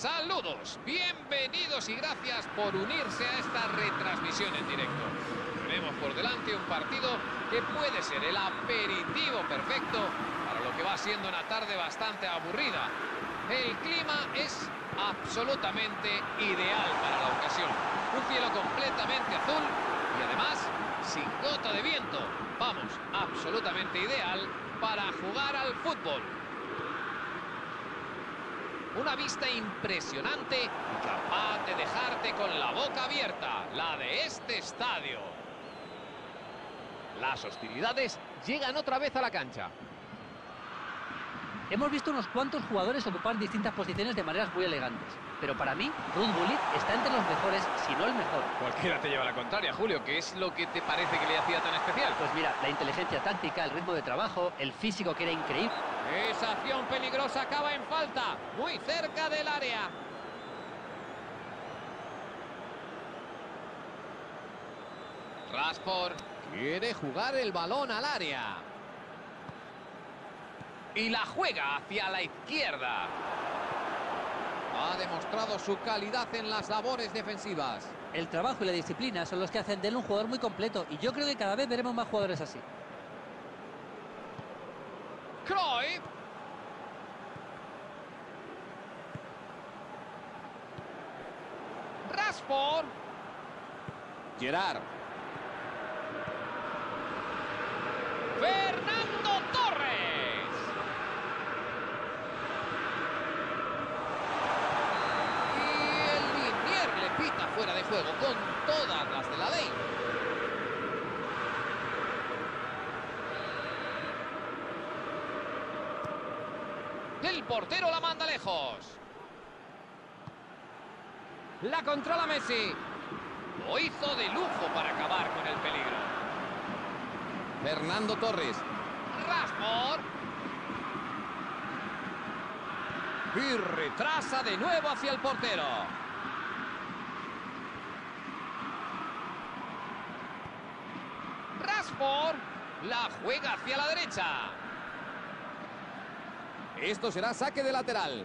Saludos, bienvenidos y gracias por unirse a esta retransmisión en directo. Tenemos por delante un partido que puede ser el aperitivo perfecto para lo que va siendo una tarde bastante aburrida. El clima es absolutamente ideal para la ocasión. Un cielo completamente azul y además sin gota de viento. Vamos, absolutamente ideal para jugar al fútbol. Una vista impresionante, capaz de dejarte con la boca abierta, la de este estadio. Las hostilidades llegan otra vez a la cancha. Hemos visto unos cuantos jugadores ocupar distintas posiciones de maneras muy elegantes. Pero para mí, Ruud Gullit está entre los mejores, si no el mejor. Cualquiera te lleva la contraria, Julio. ¿Qué es lo que te parece que le hacía tan especial? Pues mira, la inteligencia táctica, el ritmo de trabajo, el físico que era increíble. Esa acción peligrosa acaba en falta, muy cerca del área. Rashford quiere jugar el balón al área. Y la juega hacia la izquierda. Ha demostrado su calidad en las labores defensivas. El trabajo y la disciplina son los que hacen de él un jugador muy completo. Y yo creo que cada vez veremos más jugadores así. Cruyff. Rashford. Gerard. Fernando Torres. Fuera de juego con todas las de la ley. El portero la manda lejos. La controla Messi. Lo hizo de lujo para acabar con el peligro. Fernando Torres. Rashford. Y retrasa de nuevo hacia el portero. La juega hacia la derecha. Esto será saque de lateral.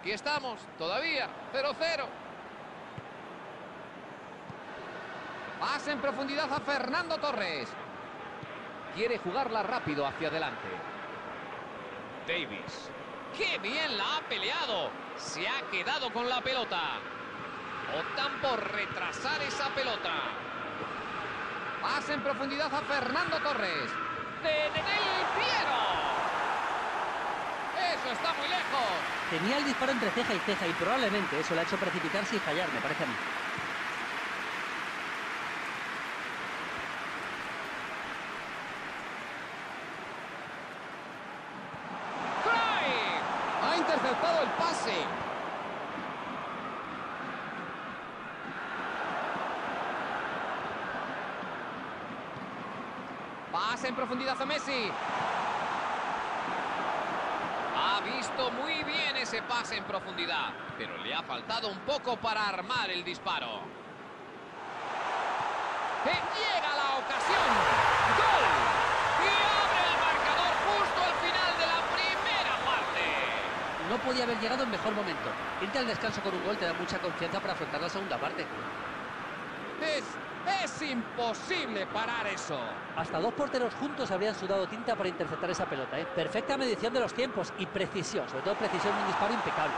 Aquí estamos, todavía cero cero. Pasa en profundidad a Fernando Torres. Quiere jugarla rápido hacia adelante. Davis. ¡Qué bien la ha peleado! Se ha quedado con la pelota. Optan por retrasar esa pelota. Pasa en profundidad a Fernando Torres. ¡De, de, del Piero! ¡Eso está muy lejos! Tenía el disparo entre ceja y ceja y probablemente eso le ha hecho precipitarse y fallar, me parece a mí. Interceptado el pase. Pase en profundidad a Messi. Ha visto muy bien ese pase en profundidad, pero le ha faltado un poco para armar el disparo. Llega la ocasión. ¡Gol! Y abre el marcador justo al final de la primera parte. No podía haber llegado en mejor momento. Irte al descanso con un gol te da mucha confianza para afrontar la segunda parte. Es, es imposible parar eso. Hasta dos porteros juntos habrían sudado tinta para interceptar esa pelota, ¿eh? Perfecta medición de los tiempos y precisión. Sobre todo precisión de un disparo impecable.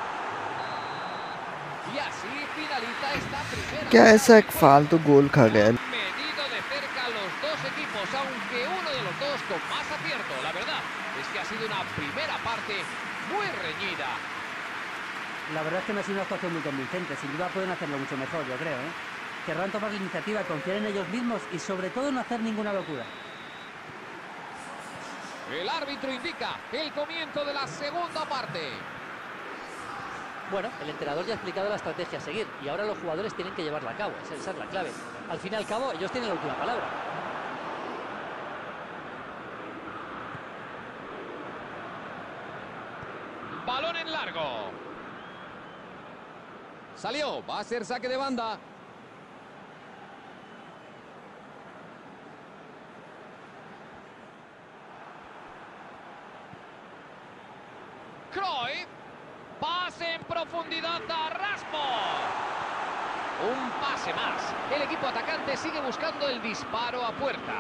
Y así finaliza esta primera... ¿Qué es ese falto gol, Khaled? Medido de cerca los dos equipos, aunque uno de los dos con más acierto. La verdad es que ha sido una primera parte... muy reñida. La verdad es que me ha sido una actuación muy convincente. Sin duda pueden hacerlo mucho mejor, yo creo, ¿eh? Querrán tomar la iniciativa, confiar en ellos mismos y sobre todo no hacer ninguna locura. El árbitro indica el comienzo de la segunda parte. Bueno, el entrenador ya ha explicado la estrategia a seguir y ahora los jugadores tienen que llevarla a cabo. Esa es la clave. Al fin y al cabo, ellos tienen la última palabra. Balón en largo. Salió. Va a ser saque de banda. Cruyff. Pase en profundidad a Rashford. Un pase más. El equipo atacante sigue buscando el disparo a puerta.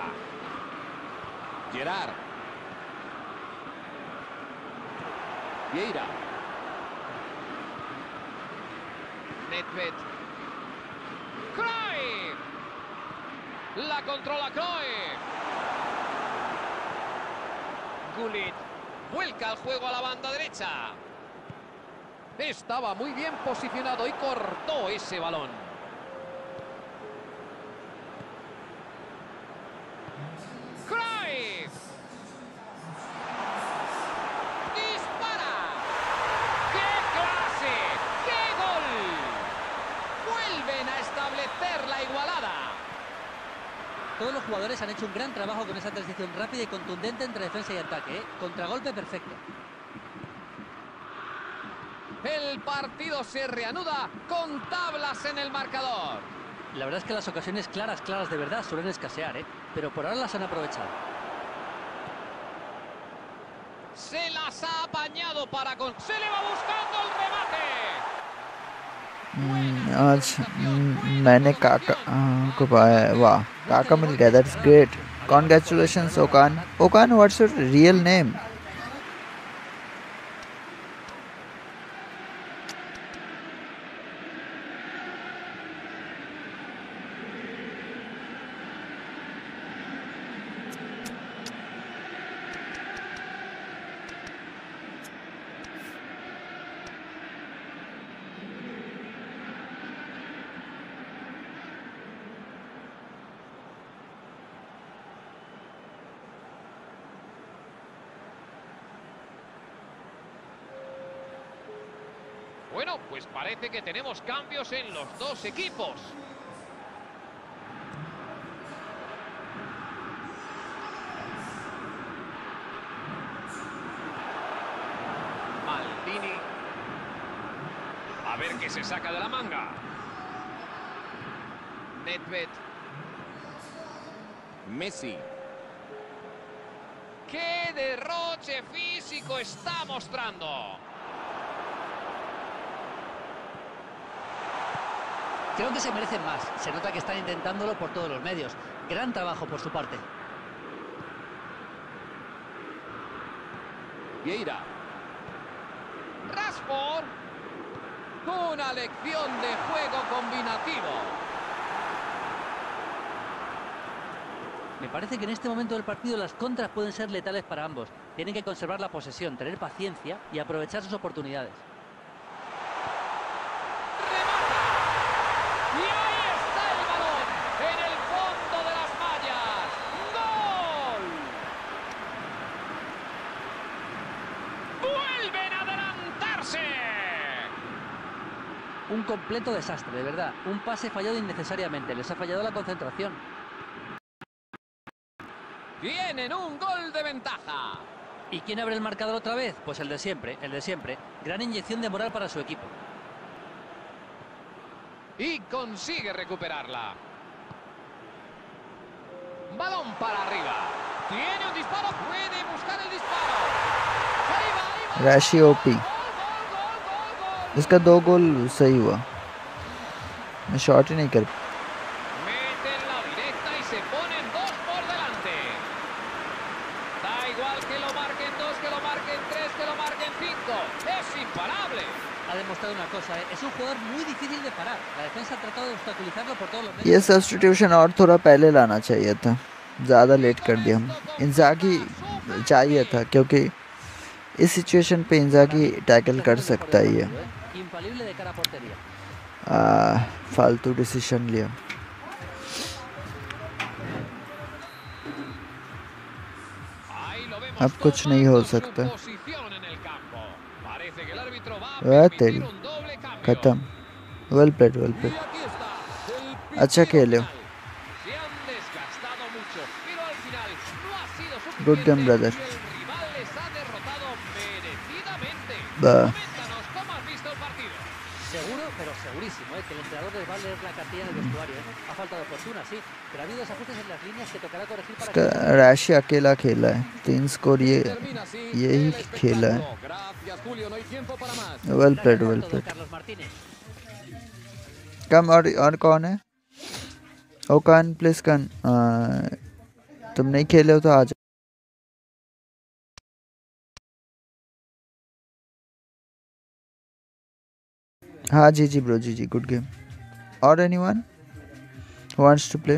Gerard. Vieira. Nedved. Cruyff. La controla Cruyff. Gullit vuelca el juego a la banda derecha. Estaba muy bien posicionado y cortó ese balón. Cruyff. Dispara. ¡Qué clase! ¡Qué gol! Vuelven a establecer la igualada. Todos los jugadores han hecho un gran trabajo con esa transición rápida y contundente entre defensa y ataque, ¿eh? Contragolpe perfecto. El partido se reanuda con tablas en el marcador. La verdad es que las ocasiones claras, claras de verdad suelen escasear, ¿eh? Pero por ahora las han aprovechado. Se las ha apañado para... Con... Se le va buscando el remate. Mm, आज मैंने काका को पाया. वाह, काका मिल गया. That's great. Congratulations, Okan. Okan, what's your real name? Bueno, pues parece que tenemos cambios en los dos equipos. Maldini. A ver qué se saca de la manga. Nedved. Messi. ¡Qué derroche físico está mostrando! Creo que se merecen más. Se nota que están intentándolo por todos los medios. Gran trabajo por su parte. Vieira. Rashford. Una lección de juego combinativo. Me parece que en este momento del partido las contras pueden ser letales para ambos. Tienen que conservar la posesión, tener paciencia y aprovechar sus oportunidades. Un completo desastre, de verdad. Un pase fallado innecesariamente. Les ha fallado la concentración. Tienen un gol de ventaja. ¿Y quién abre el marcador otra vez? Pues el de siempre, el de siempre. Gran inyección de moral para su equipo. Y consigue recuperarla. Balón para arriba. Tiene un disparo, puede buscar el disparo. Ahí va, ahí va. Rashi O P. इसका दो गोल सही हुआ मैं शॉट ही नहीं कर ये सब्स्टिट्यूशन और थोड़ा पहले लाना चाहिए था ज़्यादा लेट कर दिया हम इंजागी चाहिए था क्योंकि इस सिचुएशन पे इंजागी टैकल कर सकता ही है Ah, falta decisión libre. अब कुछ नहीं हो सकता. वाह खत्म. Well played, well played. अच्छा खेले. Good game, brother. Bah. Que el entrenador les va a leer la cartilla en el vestuario. Ha faltado fortuna, sí, pero ha habido desajustes en las líneas que tocará corregir para que... Rashi अकेला खेला है. तीन स्कोर ये यही खेला है. Well played, well played. Come और और कौन है? Okan, please can. तुम नहीं खेले हो तो आज हाँ जी जी ब्रो जी जी गुड गेम और anyone wants to play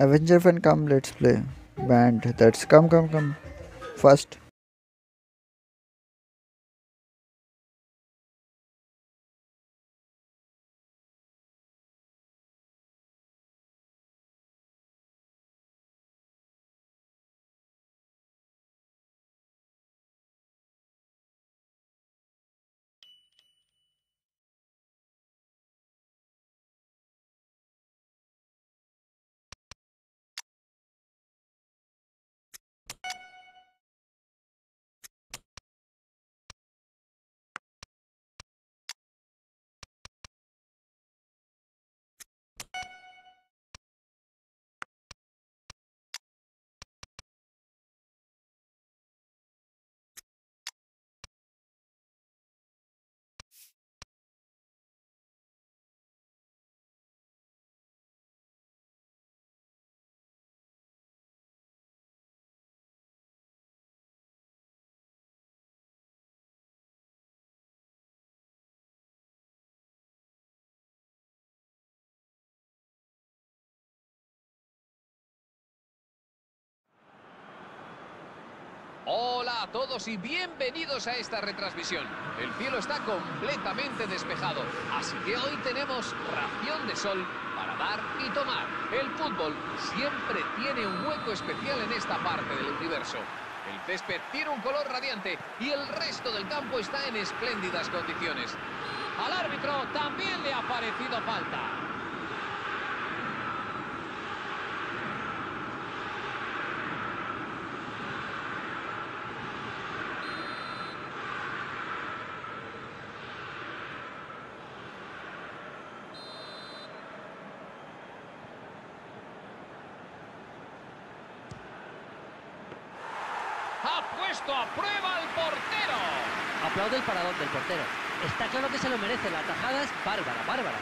Avenger fan, come, let's play. Band, that's come, come, come. First. Hola a todos y bienvenidos a esta retransmisión. El cielo está completamente despejado, así que hoy tenemos ración de sol para dar y tomar. El fútbol siempre tiene un hueco especial en esta parte del universo. El césped tiene un color radiante y el resto del campo está en espléndidas condiciones. Al árbitro también le ha parecido falta. A prueba el portero. Aplaude el paradón del portero. Está claro que se lo merece. La tajada es bárbara, bárbara.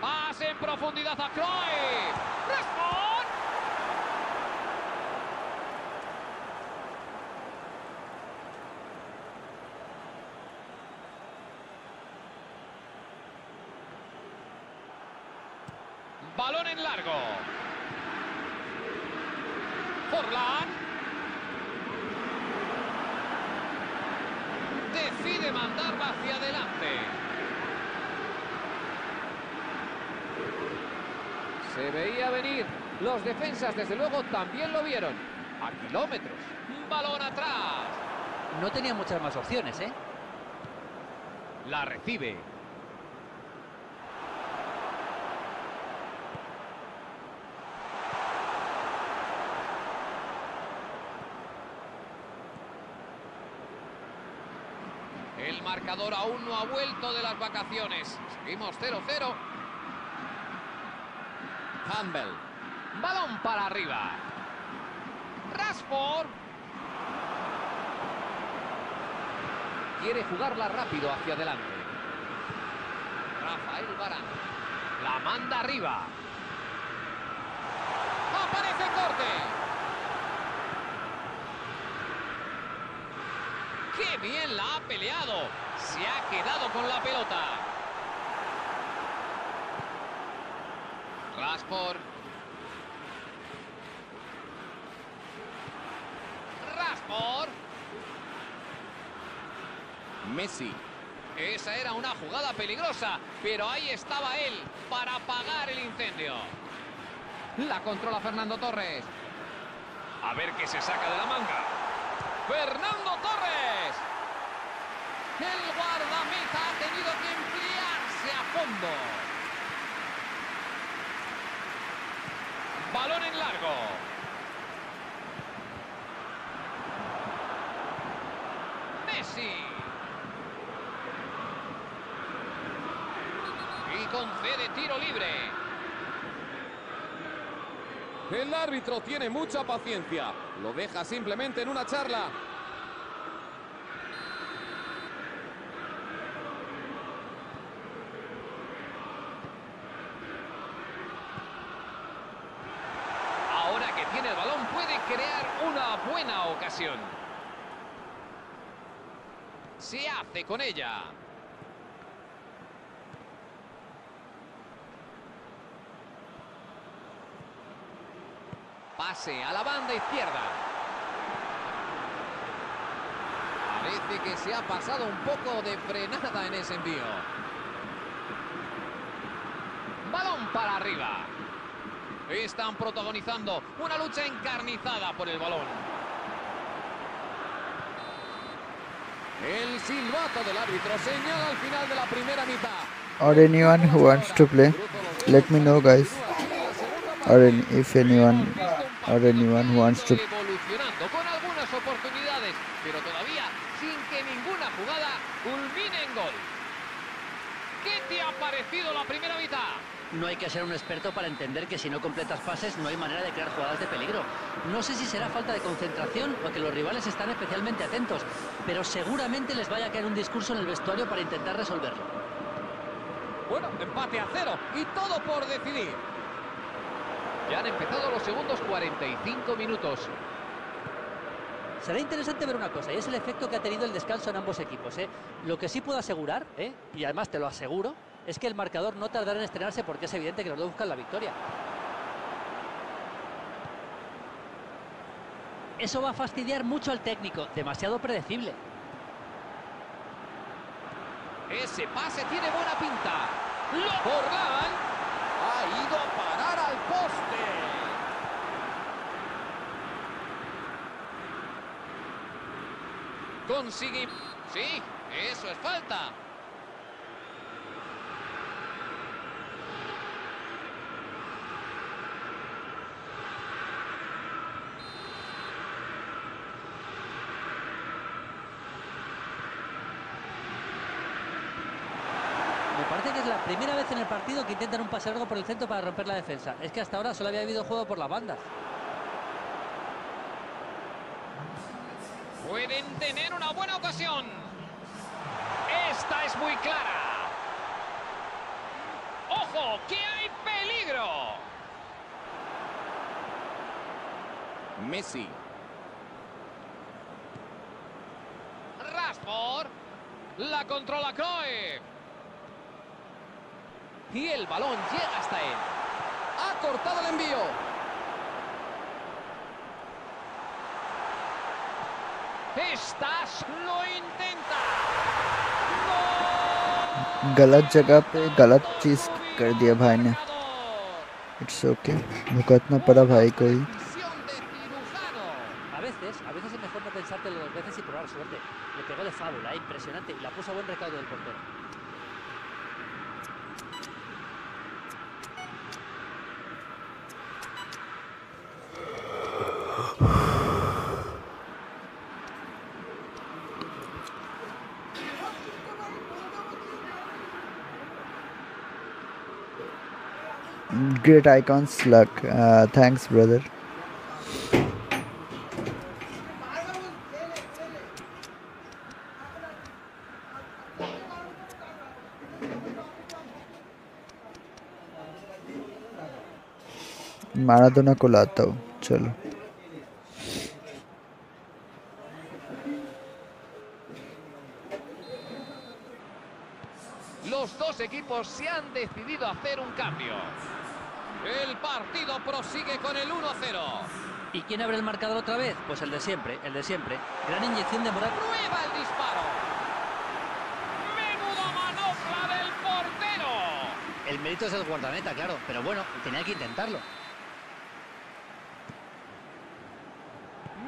Pase en profundidad a Cruyff. ¡Rashford! Balón en largo. Forlán. Decide mandarla hacia adelante. Se veía venir. Los defensas, desde luego, también lo vieron. A kilómetros. Balón atrás. No tenía muchas más opciones, ¿eh? La recibe. El marcador aún no ha vuelto de las vacaciones. Seguimos cero cero. Campbell. Balón para arriba. Rashford. Quiere jugarla rápido hacia adelante. Rafael Varane. La manda arriba. Aparece el corte. ¡Qué bien la ha peleado! Se ha quedado con la pelota. Rashford. Rashford. Messi. Esa era una jugada peligrosa, pero ahí estaba él para apagar el incendio. La controla Fernando Torres. A ver qué se saca de la manga. ¡Fernando Torres! El guardameta ha tenido que emplearse a fondo. Balón en largo. Messi. Y concede tiro libre. El árbitro tiene mucha paciencia. Lo deja simplemente en una charla. Ahora que tiene el balón puede crear una buena ocasión. Se hace con ella. Pase a la banda izquierda. Parece que se ha pasado un poco de frenada en ese envío. Balón para arriba. Están protagonizando una lucha encarnizada por el balón. El silbato del árbitro señala al final de la primera mitad. Or anyone who wants to play, let me know, guys. Or any, if anyone, or anyone who wants to. Evolucionando con algunas oportunidades, pero todavía sin que ninguna jugada culmine en gol. ¿Qué te ha parecido la primera mitad? No hay que ser un experto para entender que si no completas pases no hay manera de crear jugadas de peligro. No sé si será falta de concentración o que los rivales están especialmente atentos, pero seguramente les vaya a caer un discurso en el vestuario para intentar resolverlo. Bueno, empate a cero y todo por decidir. Ya han empezado los segundos cuarenta y cinco minutos. Será interesante ver una cosa, y es el efecto que ha tenido el descanso en ambos equipos, ¿eh? Lo que sí puedo asegurar, ¿eh? Y además te lo aseguro, es que el marcador no tardará en estrenarse porque es evidente que los dos buscan la victoria. Eso va a fastidiar mucho al técnico, demasiado predecible. Ese pase tiene buena pinta. ¡Lo Corgan! ¡Ha ido a parar al poste! Consigue... ¡Sí! ¡Eso es falta! Primera vez en el partido que intentan un pase largo por el centro para romper la defensa. Es que hasta ahora solo había habido juego por las bandas. Pueden tener una buena ocasión. Esta es muy clara. ¡Ojo, que hay peligro! Messi. Rashford. La controla Cruyff. Y el balón llega hasta él. Ha cortado el envío. Estas lo intenta. ¡No! गलत जगह पे गलत चीज कर दिया भाई ने. It's okay. भुगतना पड़ा भाई को ही. A veces, a veces es mejor no pensártelo dos veces y probar suerte. Le pegó de fábula, impresionante, y la puso a buen recaudo del portero. Great icons luck. Uh, thanks, brother. Maradona को लाता हूँ. चलो. Los dos equipos se han decidido hacer un cambio. El partido prosigue con el uno cero. ¿Y quién abre el marcador otra vez? Pues el de siempre, el de siempre. Gran inyección de moral. ¡Prueba el disparo! ¡Menuda manopla del portero! El mérito es el guardameta, claro, pero bueno, tenía que intentarlo.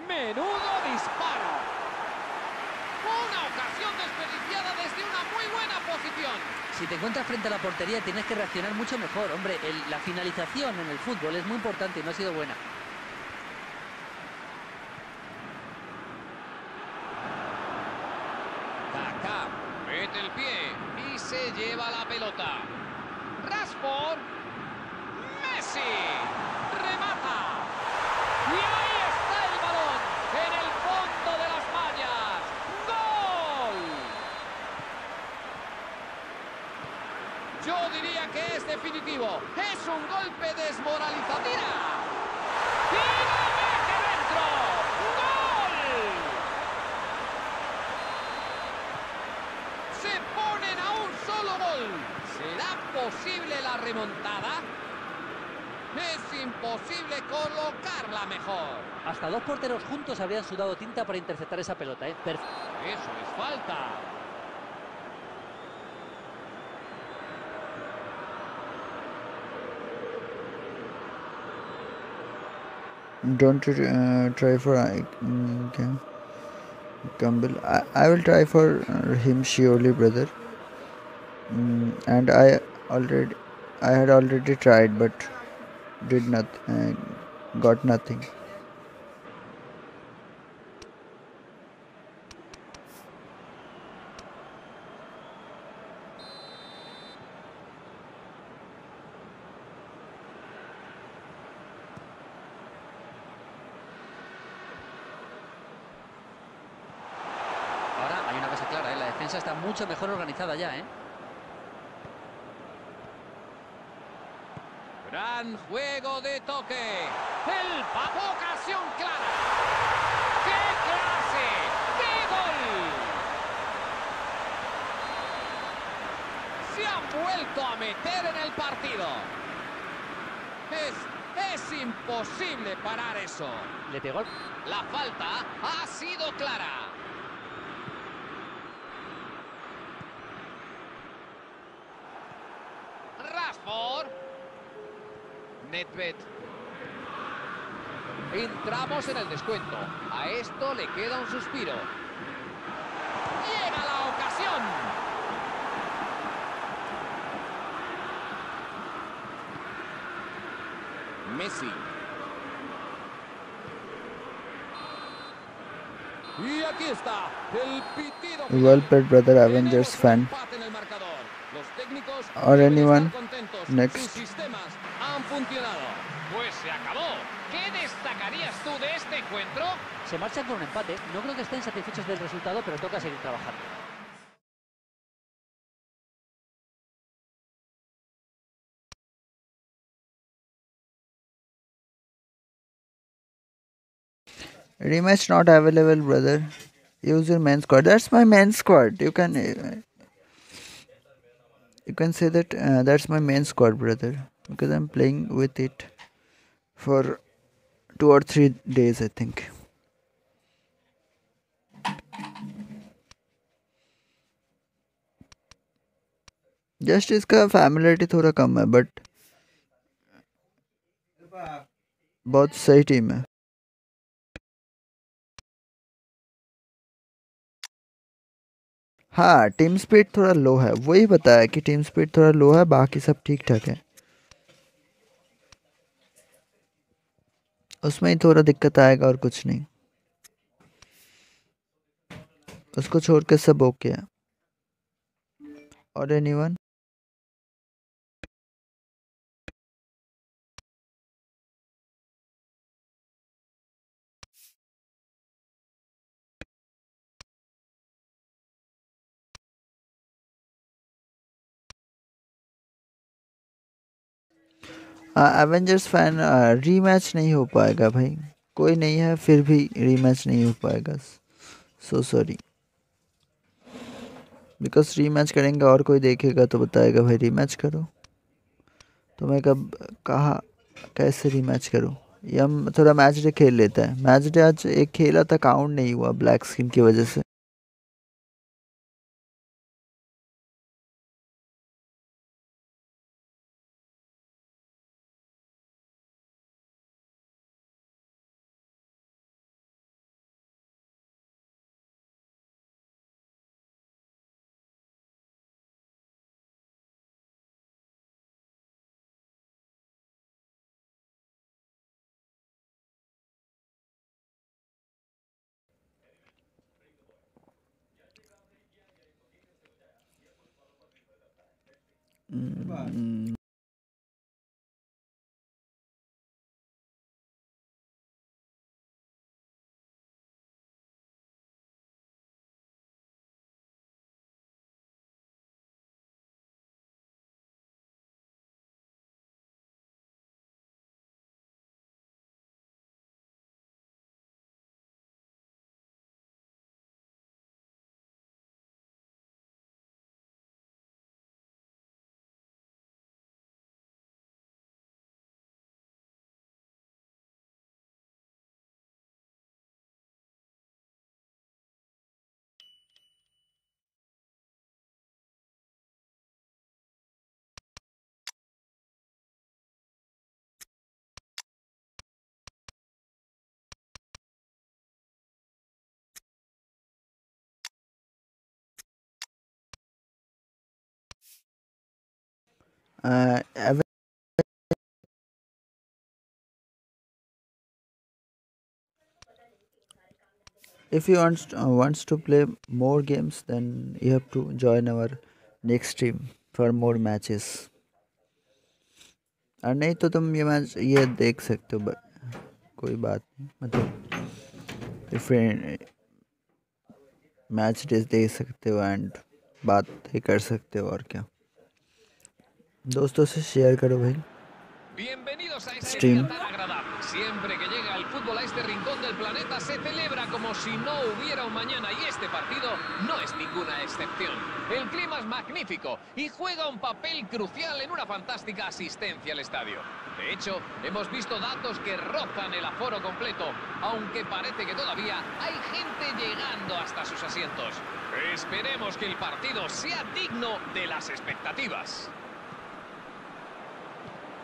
¡Menudo disparo! Una ocasión desperdiciada desde una muy buena posición. Si te encuentras frente a la portería tienes que reaccionar mucho mejor, hombre. El, la finalización en el fútbol es muy importante y no ha sido buena. Kaká mete el pie y se lleva la pelota. Rashford. Messi. Remata. Y ahí está el balón en el fondo de las mallas. Yo diría que es definitivo. Es un golpe desmoralizador. ¡Tira! ¡Tira! ¡Mete dentro! ¡Gol! Se ponen a un solo gol. ¿Será posible la remontada? Es imposible colocarla mejor. Hasta dos porteros juntos habrían sudado tinta para interceptar esa pelota, ¿eh? Perfe- Eso es falta. Don't uh, try for I okay. Campbell. I, I will try for him surely, brother. Mm, and I already, I had already tried, but did not, uh, got nothing. Está mucho mejor organizada ya, ¿eh? Gran juego de toque. El papo, ocasión clara. ¡Qué clase de gol! Se han vuelto a meter en el partido. Es, es imposible parar eso. Le pegó. La falta ha sido clara. Nedved. Entramos en el descuento. A esto le queda un suspiro. Llega la ocasión. Messi. Y aquí está el pitido. Well played, brother Avengers fan. Or anyone next. Funcionado. Pues se acabó. ¿Qué destacarías tú de este encuentro? Se marcha con un empate. No creo que estén satisfechos del resultado, pero toca seguir trabajando. Rematch not available, brother. Use your main squad. That's my main squad. You can uh, you can say that uh, that's my main squad, brother. Because I'm playing with it for two or three days, I think. Just इसका familiarity थोड़ा कम है, but बहुत सही team है. हाँ, team speed थोड़ा low है. वही बताया कि team speed थोड़ा low है, बाकी सब ठीक ठाक है. उसमें ही थोड़ा दिक्कत आएगा और कुछ नहीं. उसको छोड़ के सब ओके है. और एनीवन एवेंजर्स फैन रीमैच नहीं हो पाएगा भाई. कोई नहीं है फिर भी रीमैच नहीं हो पाएगा. सो सॉरी बिकॉज रीमैच करेंगे और कोई देखेगा तो बताएगा भाई रीमैच करो. तो मैं कब कहा कैसे रीमैच करूं. ये हम थोड़ा मैच डे खेल लेता है. मैच डे आज एक खेला था, काउंट नहीं हुआ ब्लैक स्किन की वजह से. Mm. uh, Avend if you wants to, uh, wants to play more games, then you have to join our next stream for more matches. और नहीं तो तुम ये मैच ये देख सकते हो, कोई बात नहीं, मतलब डिफरेंट मैच डेज देख सकते हो एंड बात कर सकते हो. और क्या, दोस्तों से शेयर करो भाई stream. Siempre que llega el fútbol a este rincón del planeta se celebra como si no hubiera un mañana y este partido no es ninguna excepción. El clima es magnífico y juega un papel crucial en una fantástica asistencia al estadio. De hecho, hemos visto datos que rozan el aforo completo, aunque parece que todavía hay gente llegando hasta sus asientos. Esperemos que el partido sea digno de las expectativas.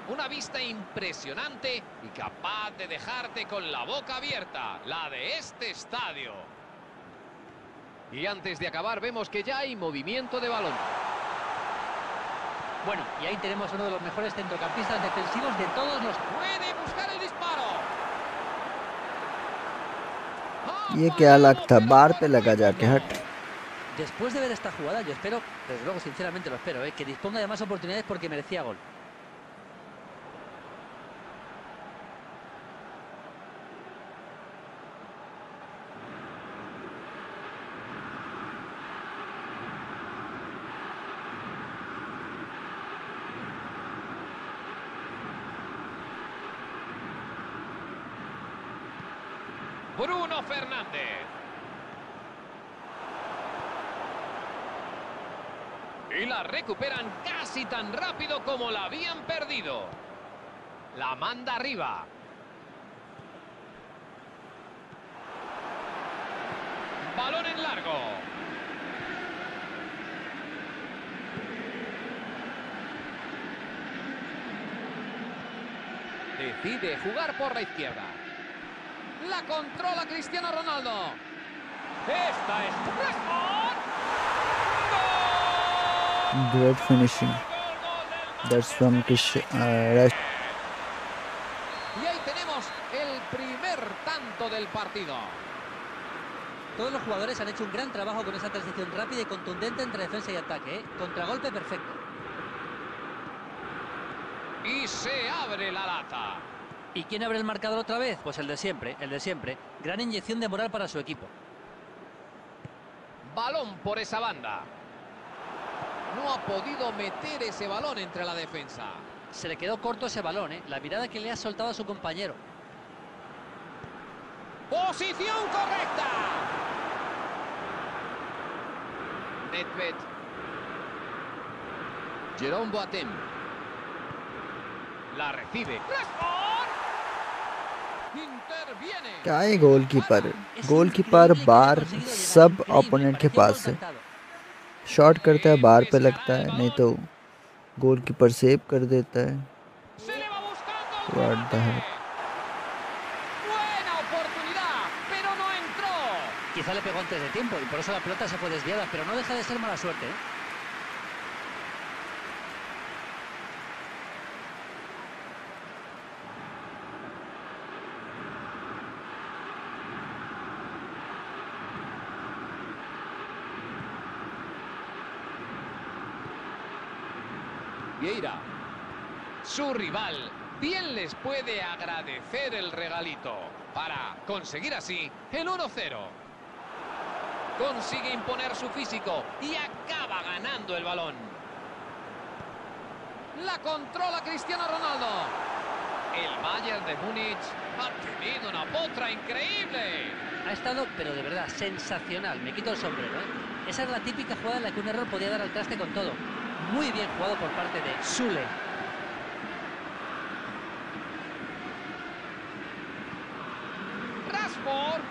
Una vista impresionante y capaz de dejarte con la boca abierta, la de este estadio. Y antes de acabar vemos que ya hay movimiento de balón. Bueno, y ahí tenemos uno de los mejores centrocampistas defensivos de todos los... ¡Puede buscar el disparo! Y que al acabar te la callar, que después de ver esta jugada, yo espero, desde luego sinceramente lo espero, eh, que disponga de más oportunidades porque merecía gol. Bruno Fernández. Y la recuperan casi tan rápido como la habían perdido. La manda arriba. Balón en largo. Decide jugar por la izquierda. La controla Cristiano Ronaldo. Esta es Rashford. ¡Gol! Great finishing. That's from Cristiano. Y ahí tenemos el primer tanto del partido. Todos los jugadores han hecho un gran trabajo con esa transición rápida y contundente entre defensa y ataque, ¿eh? Contragolpe perfecto. Y se abre la lata. ¿Y quién abre el marcador otra vez? Pues el de siempre, el de siempre. Gran inyección de moral para su equipo. Balón por esa banda. No ha podido meter ese balón entre la defensa. Se le quedó corto ese balón, ¿eh? La mirada que le ha soltado a su compañero. ¡Posición correcta! Nedved. Jerome Boateng. La recibe. क्या है goalkeeper, goalkeeper बार सब ओपोनेंट के पास है, शॉट करता है बार पे लगता है, नहीं तो गोलकीपर सेव कर देता है. What the heck? Quizá le pegó antes de tiempo y por eso la pelota se fue desviada, pero no deja de ser mala suerte, ¿eh? Su rival bien les puede agradecer el regalito para conseguir así el uno cero. Consigue imponer su físico y acaba ganando el balón. La controla Cristiano Ronaldo. El Bayern de Múnich ha tenido una potra increíble. Ha estado, pero de verdad, sensacional. Me quito el sombrero, ¿eh? Esa es la típica jugada en la que un error podía dar al traste con todo. Muy bien jugado por parte de Sule. Rashford.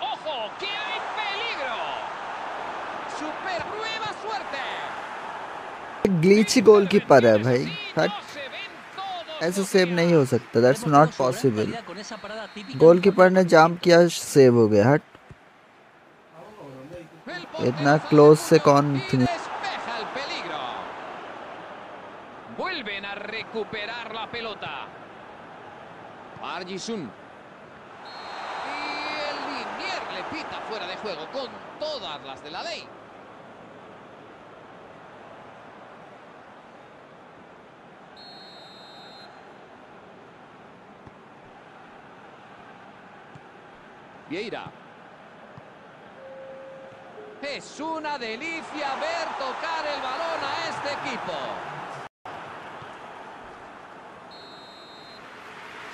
¡Ojo, que hay peligro! ¡Super nueva suerte! Glitchy goalkeeper है भाई. ऐसा सेव नहीं हो सकता. That's not possible. Goalkeeper ने jump किया, सेव हो गया. हट. इतना क्लोज से कौन Vuelven a recuperar la pelota. Park Ji-sun. Y el linier le pita fuera de juego con todas las de la ley. Vieira. Es una delicia ver tocar el balón a este equipo.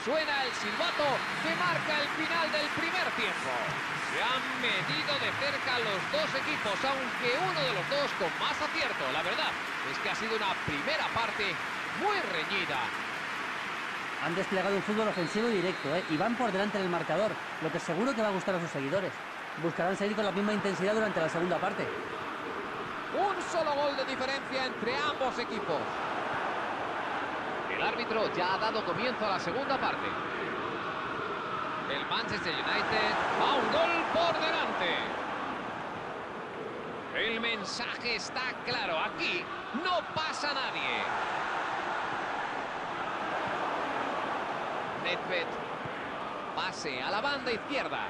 Suena el silbato que marca el final del primer tiempo. Se han medido de cerca los dos equipos, aunque uno de los dos con más acierto. La verdad es que ha sido una primera parte muy reñida. Han desplegado un fútbol ofensivo directo, ¿eh? y van por delante en el marcador, lo que seguro que va a gustar a sus seguidores. Buscarán seguir con la misma intensidad durante la segunda parte. Un solo gol de diferencia entre ambos equipos. El árbitro ya ha dado comienzo a la segunda parte. El Manchester United va un gol por delante. El mensaje está claro. Aquí no pasa nadie. Nedved. Pase a la banda izquierda.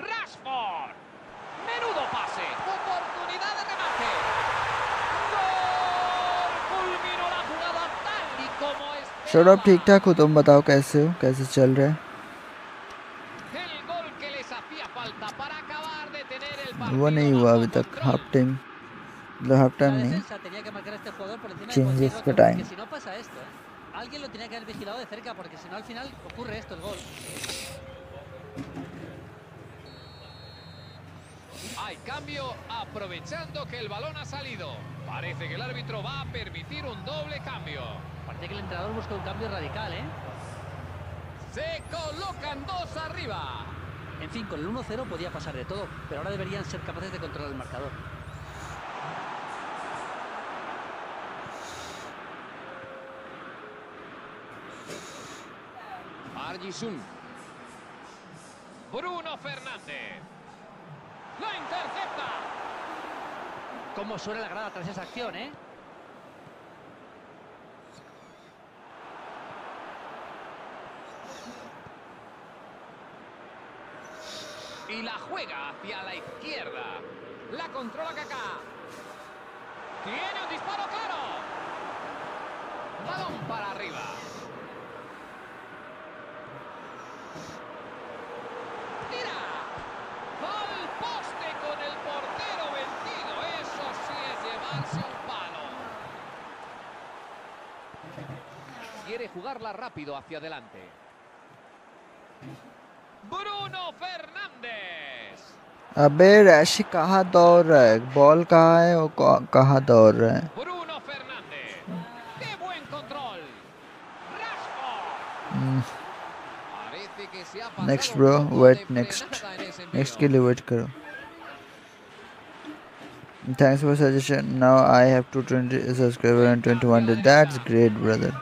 Rashford. Menudo pase. Oportunidad de remate. ¡Gol! Culminó la jugada tal y como esperaba. Shubhudip, ठीक ठाक हो तुम बताओ कैसे हो कैसे चल रहा है? El gol que les hacía falta para acabar de tener el partido. वो नहीं हुआ अभी तक half time. मतलब half time नहीं. Changes का time. Si no pasa esto, alguien lo tenía que haber vigilado de cerca porque si no al final ocurre esto el gol. Hay cambio aprovechando que el balón ha salido. Parece que el árbitro va a permitir un doble cambio. Parece que el entrenador busca un cambio radical, ¿eh? Se colocan dos arriba. En fin, con el uno cero podía pasar de todo, pero ahora deberían ser capaces de controlar el marcador. Park Ji-sun. Bruno Fernández. ¡Lo intercepta! Cómo suena la grada tras esa acción, ¿eh? Y la juega hacia la izquierda. La controla Kaká. ¡Tiene un disparo claro! Balón para arriba. Quiere jugarla rápido hacia adelante. Bruno Fernández. अबे रश कहाँ दौड़ रहा है? बॉल कहाँ है और कहाँ दौड़ रहा है? Bruno Fernández. ¡Qué buen control! Rashford. Next bro, wait next. Next के लिए wait करो. Thanks for suggestion. Now I have two hundred twenty subscribers and twenty-one. That's great, brother.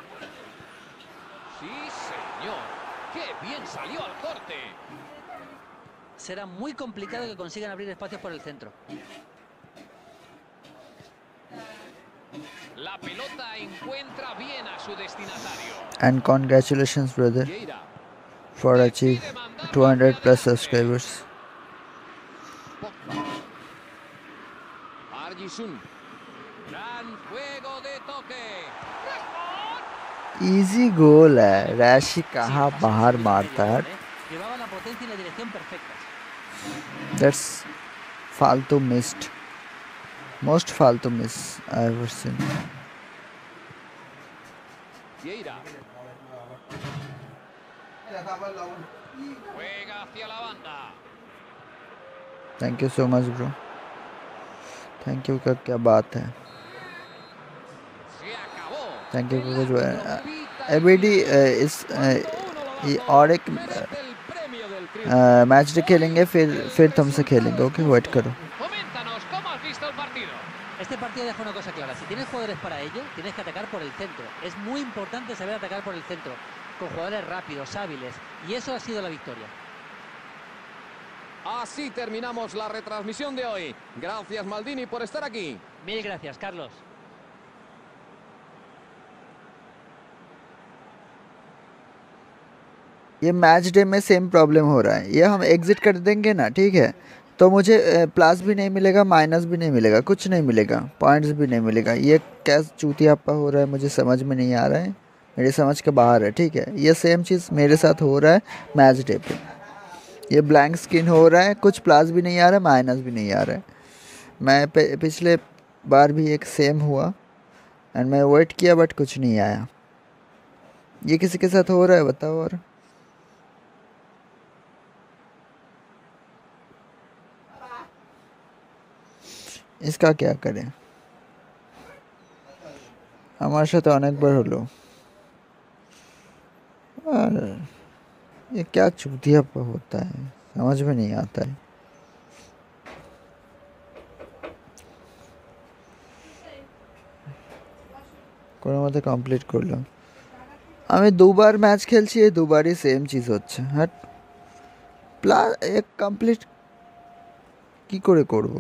Sí, señor. Qué bien salió al corte. Será muy complicado que consigan abrir espacios por el centro. La pelota encuentra bien a su destinatario. And congratulations, brother, for achieving two hundred plus subscribers. Gran juego de toque. Easy goal है. Rashi कहाँ बाहर मारता है. Llevaba la potencia y la dirección perfectas. That's फालतू missed. Most फालतू miss I've ever seen. Juega hacia la banda. Thank you so much, bro. Thank you का क्या बात है? Thank you का कुछ बात. एबीडी इस ये और एक मैच डे खेलेंगे फिर फिर तुमसे खेलेंगे ओके वेट करो. Este partido deja una cosa clara. Si tienes jugadores para ello, tienes que atacar por el centro. Es muy importante saber atacar por el centro. con jugadores rápidos, hábiles, y eso ha sido la victoria. Así terminamos la retransmisión de hoy. Gracias, Maldini, por estar aquí. Mil gracias, Carlos. ये match day में same problem हो रहा है, ये हम एग्जिट कर देंगे ना, ठीक है, तो मुझे प्लस भी नहीं मिलेगा, माइनस भी नहीं मिलेगा, कुछ नहीं मिलेगा, पॉइंट्स भी नहीं मिलेगा. ये क्या चूतियापा हो रहा है, मुझे समझ में नहीं आ रहा है, मेरे समझ के बाहर है. ठीक है, ये सेम चीज़ मेरे साथ हो रहा है मैच डे पे. ये ब्लैंक स्किन हो रहा है, कुछ प्लस भी नहीं आ रहा है, माइनस भी नहीं आ रहा है. मैं पिछले बार भी एक सेम हुआ एंड मैं वेट किया बट कुछ नहीं आया. ये किसी के साथ हो रहा है बताओ. और इसका क्या करें, हमारे साथ अनेक बार हो लो. ये क्या चूतिया होता है, समझ में नहीं आता है. কোনো মতে কমপ্লিট করলাম. আমি দুবার ম্যাচ খেলছি, এই দুবারই সেম চিজ হচ্ছে. হ্যাঁ, প্লাস এক কমপ্লিট কি করে করব?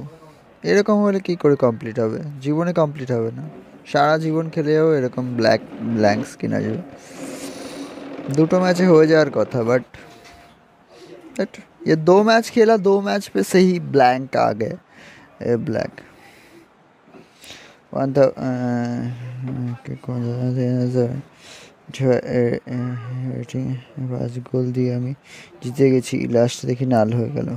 এরকম হলে কি করে কমপ্লিট হবে? জীবনে কমপ্লিট হবে না, সারা জীবন খেলেও এরকম ব্ল্যাক ব্ল্যাঙ্ক স্কিন আসবে. দুটো ম্যাচে হয়ে যাওয়ার কথা, বাট ये दो मैच खेला, दो मैच पे सही ब्लैंक आ गए. ब्लैक वन था के कौन सा गोल दिए, हमें जीते गेছি. लास्ट देखी नाल हो गल.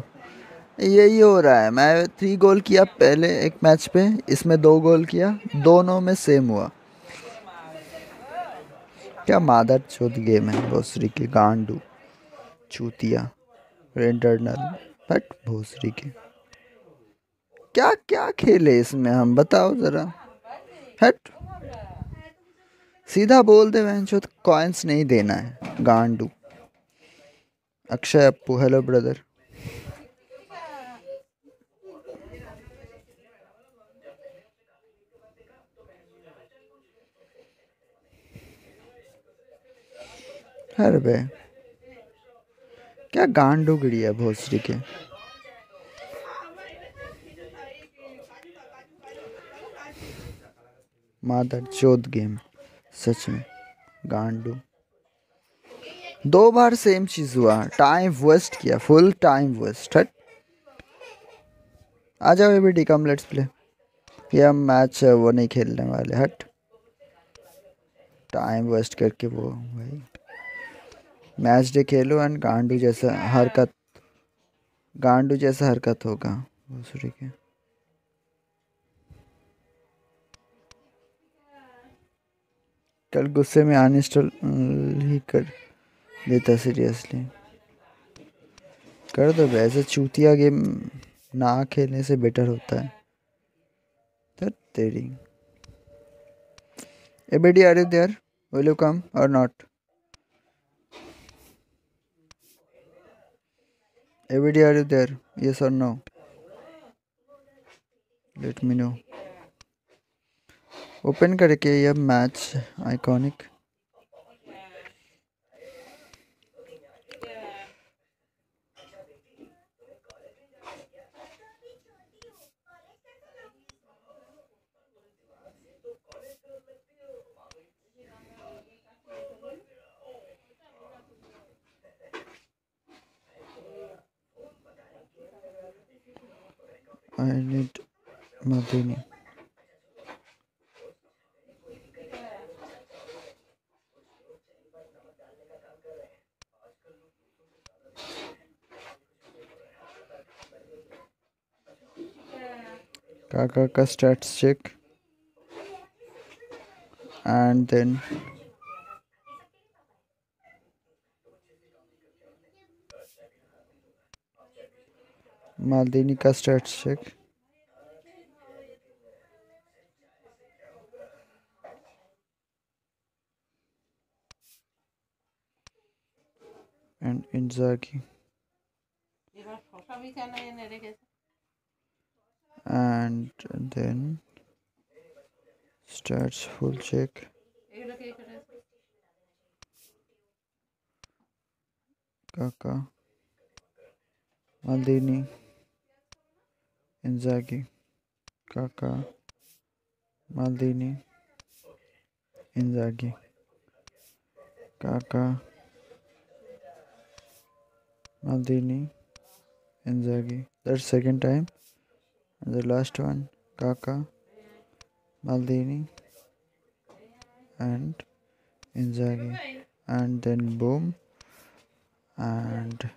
यही हो रहा है, मैं थ्री गोल किया पहले एक मैच पे, इसमें दो गोल किया, दोनों में सेम हुआ. क्या मादर चौथ गेम है, भोसरी के गांडू चूतिया रेंडरनल बट भोसरी के. क्या क्या खेले इसमें हम, बताओ ज़रा. हट, सीधा बोल दे वैंचो, कॉइन्स नहीं देना है गांडू. Akshay Appu, hello brother. हर बे क्या गांडू गिरी है भोसरी के. मादर चौथ गेम सच में गांडू. दो बार सेम चीज हुआ, टाइम वेस्ट किया, फुल टाइम वेस्ट. हट, आ जाओ बेटी, कम लेट्स प्ले. ये हम मैच वो नहीं खेलने वाले. हट, टाइम वेस्ट करके वो भाई मैच डे खेलो एंड गांडू जैसा हरकत, गांडू जैसा हरकत होगा भोसरी के. कल गुस्से में अनइंस्टॉल ही कर देता, सीरियसली कर दो. वैसे चूतिया गेम ना खेलने से बेटर होता है. तो तेरी ए बेटी, are you there, will you come or not? Everybody, are you there? Yes or no? Let me know. Open करके यह match iconic. I need Madini. Kaka ka stats check and then Maldini का status check. And Inzaghi and then status full check Kaká, Maldini, Inzaghi, Kaká, Maldini, Inzaghi, Kaká, Maldini, Inzaghi. That's second time. And the last one, Kaká, Maldini, and Inzaghi. And then boom, and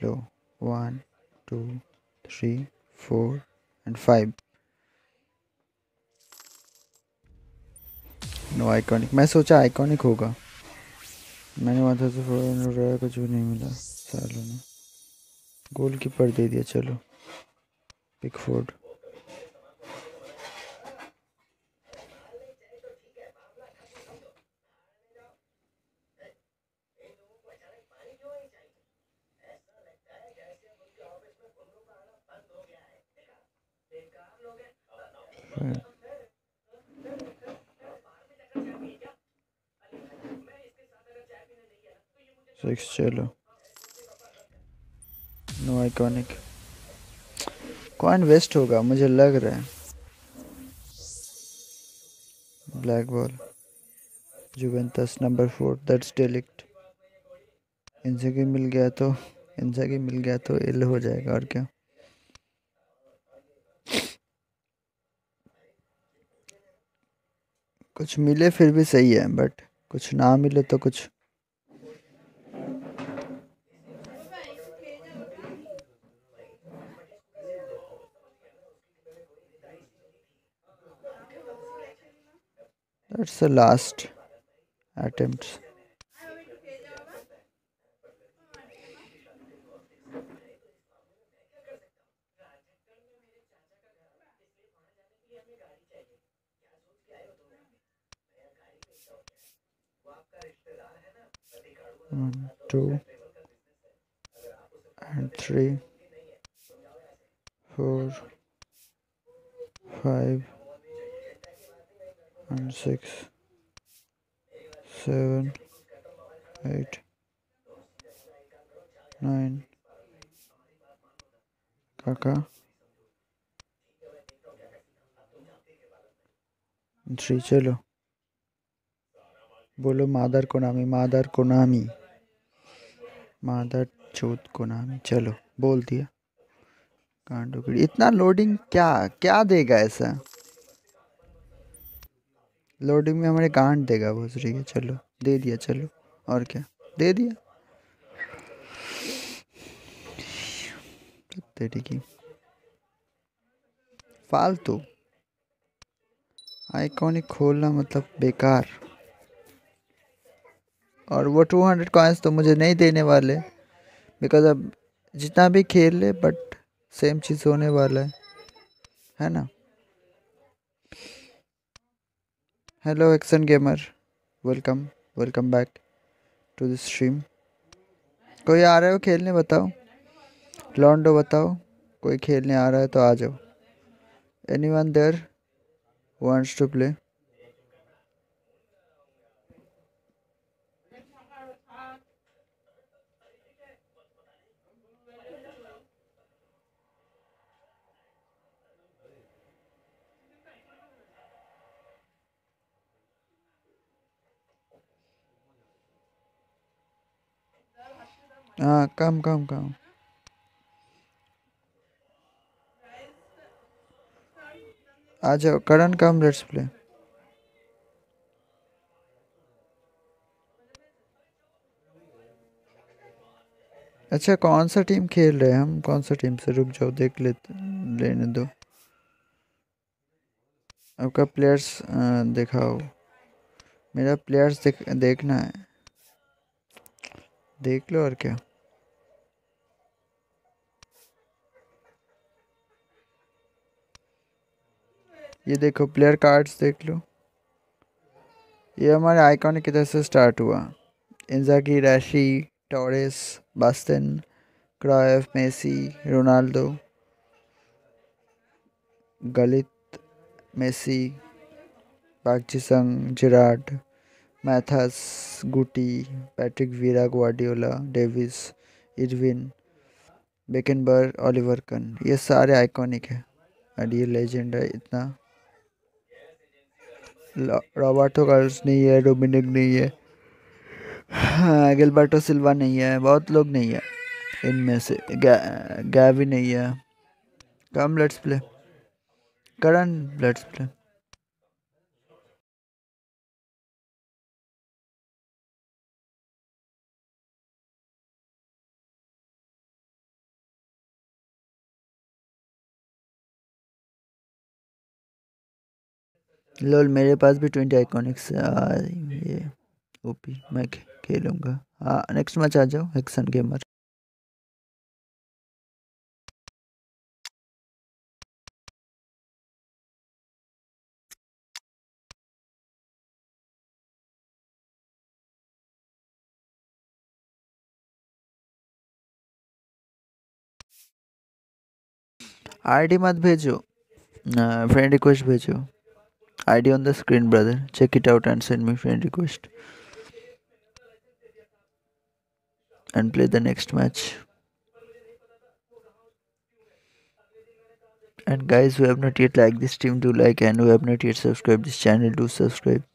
low. One, two, three, four, and five. No iconic. मैं सोचा iconic होगा. मैंने वहाँ से फोन रहा कुछ भी नहीं मिला सालों में. गोल कीपर दे दिया. चलो Pickford. Six, chalo. No iconic. कौन वेस्ट होगा मुझे लग रहा है. Black ball, Juventus number four. That's डेलिक्ट. इनसे मिल गया तो इनसे मिल गया तो एल हो जाएगा और क्या. कुछ मिले फिर भी सही है, बट कुछ ना मिले तो कुछ. That's the last attempt. One, two, and three, four, five, and six, seven, eight, nine. Kaká. Three, chalo. Bolo Mother Konami, Mother Konami. मादर चौथ को नाम. चलो बोल दिया. कांडो इतना लोडिंग क्या क्या देगा. ऐसा लोडिंग में हमारे कांड देगा बहुत. ठीक है चलो दे दिया. चलो और क्या दे दिया. ठीक है फालतू आइकॉनिक खोलना मतलब बेकार. और वो टू हंड्रेड कॉइन्स तो मुझे नहीं देने वाले, बिकॉज अब जितना भी खेल ले बट सेम चीज़ होने वाला है, है ना. Hello Exon gamer, welcome welcome back to this stream. कोई आ रहे हो खेलने बताओ. लॉन्डो बताओ कोई खेलने आ रहा है तो आ जाओ. Anyone there wants to play. हाँ कम कम कम. आ जाओ करण कम. Let's play. अच्छा कौन सा टीम खेल रहे हैं हम. कौन सा टीम से. रुक जाओ देख लेते. लेने दो. आपका प्लेयर्स दिखाओ. मेरा प्लेयर्स देख, देखना है. देख लो और क्या. ये देखो प्लेयर कार्ड्स देख लो. ये हमारे आइकॉनिक इधर से स्टार्ट हुआ. इंजागी, राशि, Torres, Basten, Cruyff, Messi, Ronaldo, Gullit, Messi, Pakistan, Gerrard, Mathas, Guti, Patrick Vieira, Guardiola, Davis, Irwin, Beckenbauer, Oliver Kahn. ये सारे आइकॉनिक है और ये लेजेंड है इतना. रॉबर्टो कार्लोस नहीं है, डोमिनिक नहीं है, गिलबर्टो सिल्वा नहीं है, बहुत लोग नहीं है इनमें से. गैवी नहीं है. Come let's play Karan, let's play. Lol मेरे पास भी ट्वेंटी आइकॉनिक्स. ये ओपी मैं खेलूंगा. हाँ नेक्स्ट मैच आ जाओ हेक्सन गेमर. आईडी मत भेजो, फ्रेंड रिक्वेस्ट भेजो. I D on the screen, brother. Check it out and send me friend request. And play the next match. And guys who have not yet liked this team, do like, and who have not yet subscribed this channel, do subscribe.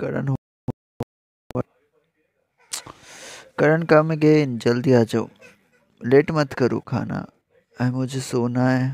Karan हो, Karan come again, जल्दी आ जाओ. लेट मत करो खाना, आ, मुझे सोना है.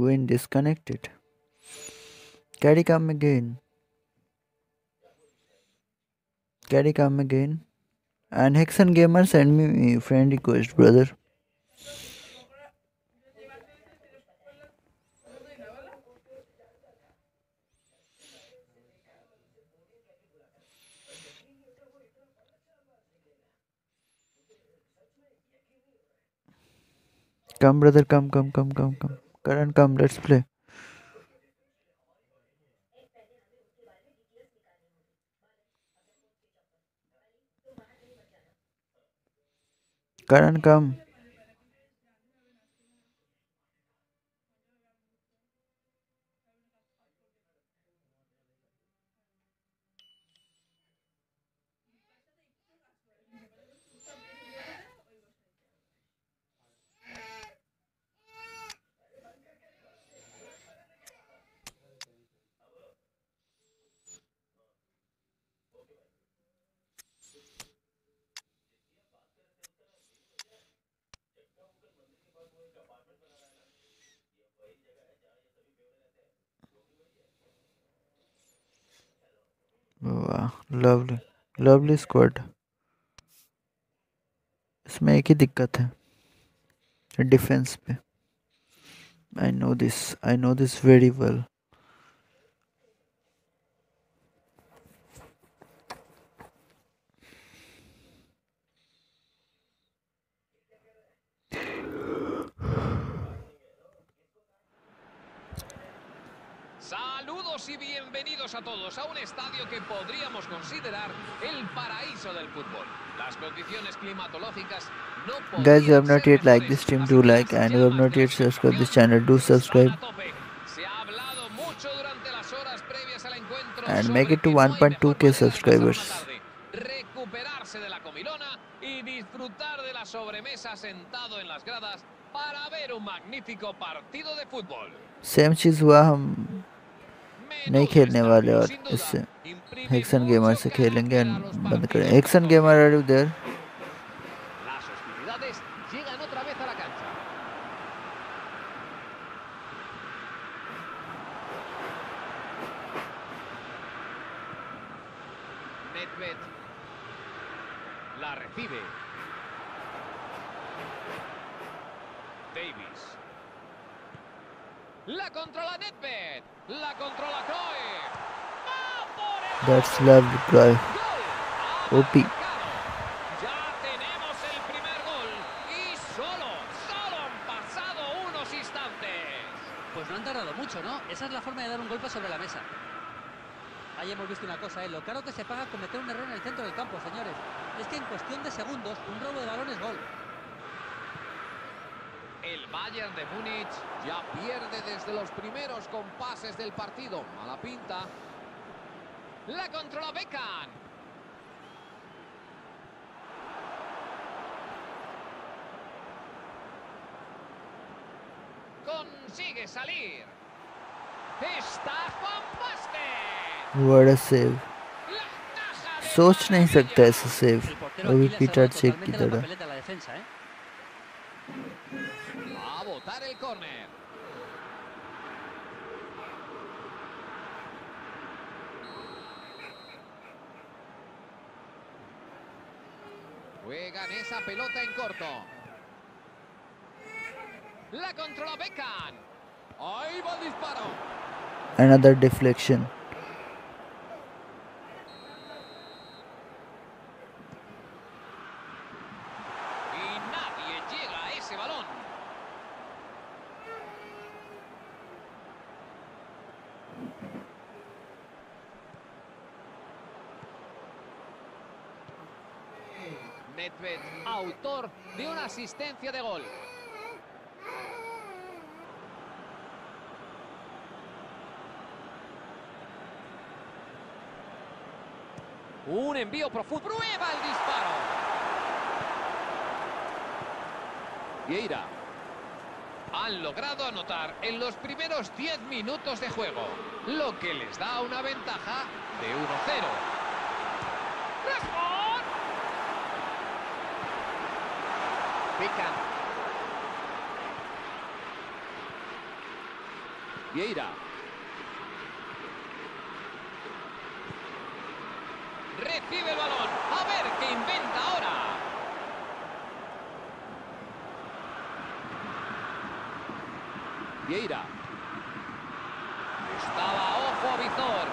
When disconnected, carry come again, carry come again. And Hexan Gamer, send me friend request, brother. Come brother, come, come, come, come, come. Karan, come, let's play. Karan, come. Lovely lovely squad. इसमें एक ही दिक्कत है defence पे. I know this, I know this very well. Y bienvenidos a todos a un estadio que podríamos considerar el paraíso del fútbol. Las condiciones climatológicas no podrían. Guys, you have not yet liked this stream, do like, and you have not yet subscribed this channel, do subscribe. Se ha hablado mucho durante las horas previas al encuentro and make it to one point two K subscribers. Recuperarse de la comilona y disfrutar de la sobremesa sentado en las gradas para ver un magnífico partido de fútbol. Same चीज़ हुआ, हम नहीं खेलने वाले और इससे hexane gamer से खेलेंगे और बंद करें. Hexon gamer are you there? That's lovely, Cruyff. O P. Ya tenemos el primer gol y solo, solo han pasado unos instantes. Pues no han tardado mucho, ¿no? Esa es la forma de dar un golpe sobre la mesa. Ahí hemos visto una cosa, ¿eh? Lo caro que se paga cometer un error en el centro del campo, señores. Es que en cuestión de segundos, un robo de balón es gol. El Bayern de Múnich ya pierde desde los primeros compases del partido. Mala pinta. La controla Beckham. Consigue salir. Está Juan Basket. What a save. सोच नहीं सकता ऐसा सेव. अभी Peter check की तरह. Va a botar el córner. Juegan esa pelota en corto. La controla Beckham. Ahí va el disparo. Another deflection. Y nadie llega a ese balón. Nedved, autor de una asistencia de gol. Un envío profundo. Prueba el disparo. Vieira. Han logrado anotar en los primeros diez minutos de juego, lo que les da una ventaja de uno cero. Beckham. Vieira. Recibe el balón. A ver qué inventa ahora. Vieira. Estaba ojo a visor.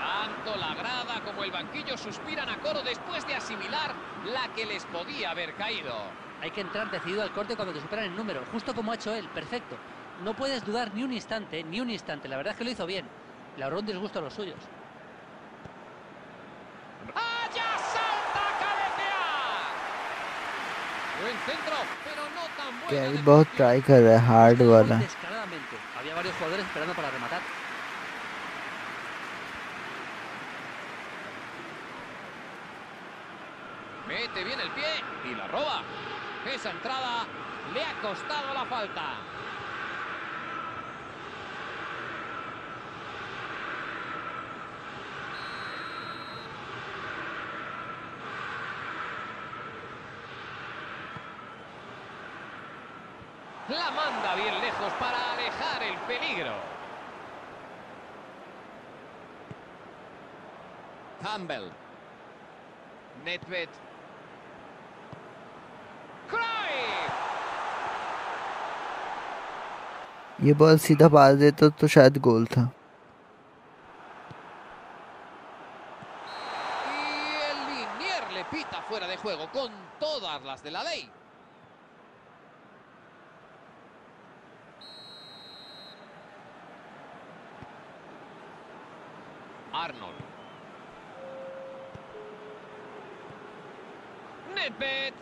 Tanto la grada como el banquillo suspiran a coro después de asimilar la que les podía haber caído. Hay que entrar decidido al corte cuando te superan el número, justo como ha hecho él, perfecto. No puedes dudar ni un instante, ni un instante. La verdad es que lo hizo bien. Le ahorró un disgusto a los suyos. ¡Allá salta a cabecear! Buen centro, pero no tan bueno. Él बहुत ट्राई कर रहा है हार्ड वाला. Descaradamente. Había varios jugadores esperando para rematar. Mete bien el pie y la roba. Esa entrada le ha costado la falta. La manda bien lejos para alejar el peligro. Campbell. Nedved. ये ball सीधा pass देता तो शायद गोल था. Y el linier le pita fuera de juego con todas las de la ley. Arnold. Nedved.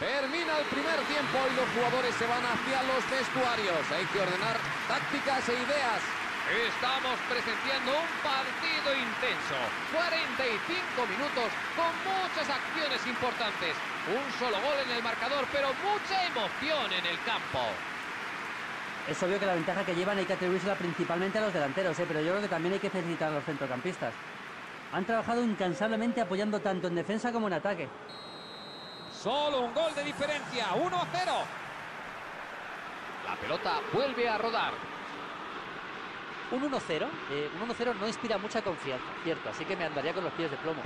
Termina el primer tiempo y los jugadores se van hacia los vestuarios. Hay que ordenar tácticas e ideas. Estamos presenciando un partido intenso. cuarenta y cinco minutos con muchas acciones importantes. Un solo gol en el marcador, pero mucha emoción en el campo. Es obvio que la ventaja que llevan hay que atribuírsela principalmente a los delanteros, ¿eh? Pero yo creo que también hay que felicitar a los centrocampistas. Han trabajado incansablemente apoyando tanto en defensa como en ataque. Solo un gol de diferencia, uno a cero. La pelota vuelve a rodar. Un uno cero, eh, un uno cero no inspira mucha confianza, cierto, así que me andaría con los pies de plomo.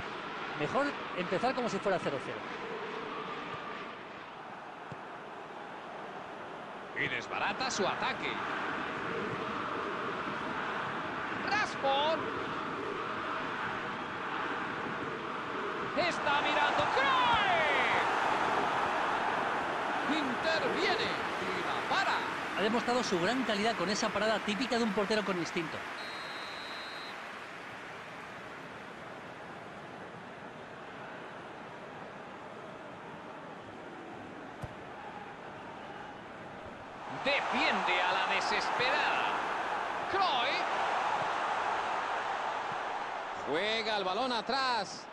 Mejor empezar como si fuera cero cero. Y desbarata su ataque. Rashford. Está mirando. ¡Croy! Interviene y la para. Ha demostrado su gran calidad con esa parada típica de un portero con instinto. Defiende a la desesperada. Cruyff. Juega el balón atrás.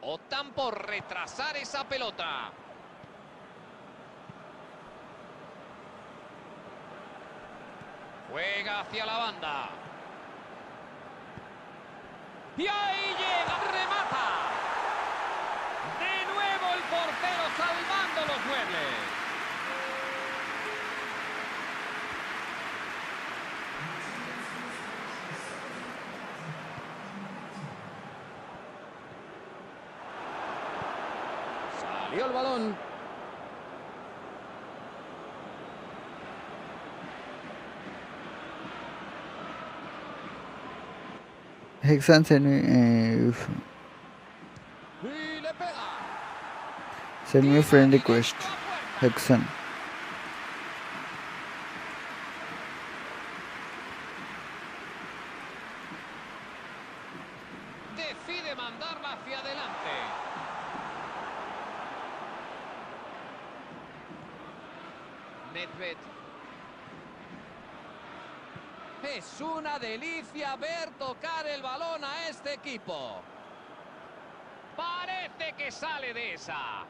Optan por retrasar esa pelota. Juega hacia la banda. Y ahí llega. Remata. De nuevo el portero salvando los muebles. Dio el balón. Hexan se, eh, send me a friend request. Hexan. Decide mandarla hacia adelante. Es una delicia ver tocar el balón a este equipo. Parece que sale de esa.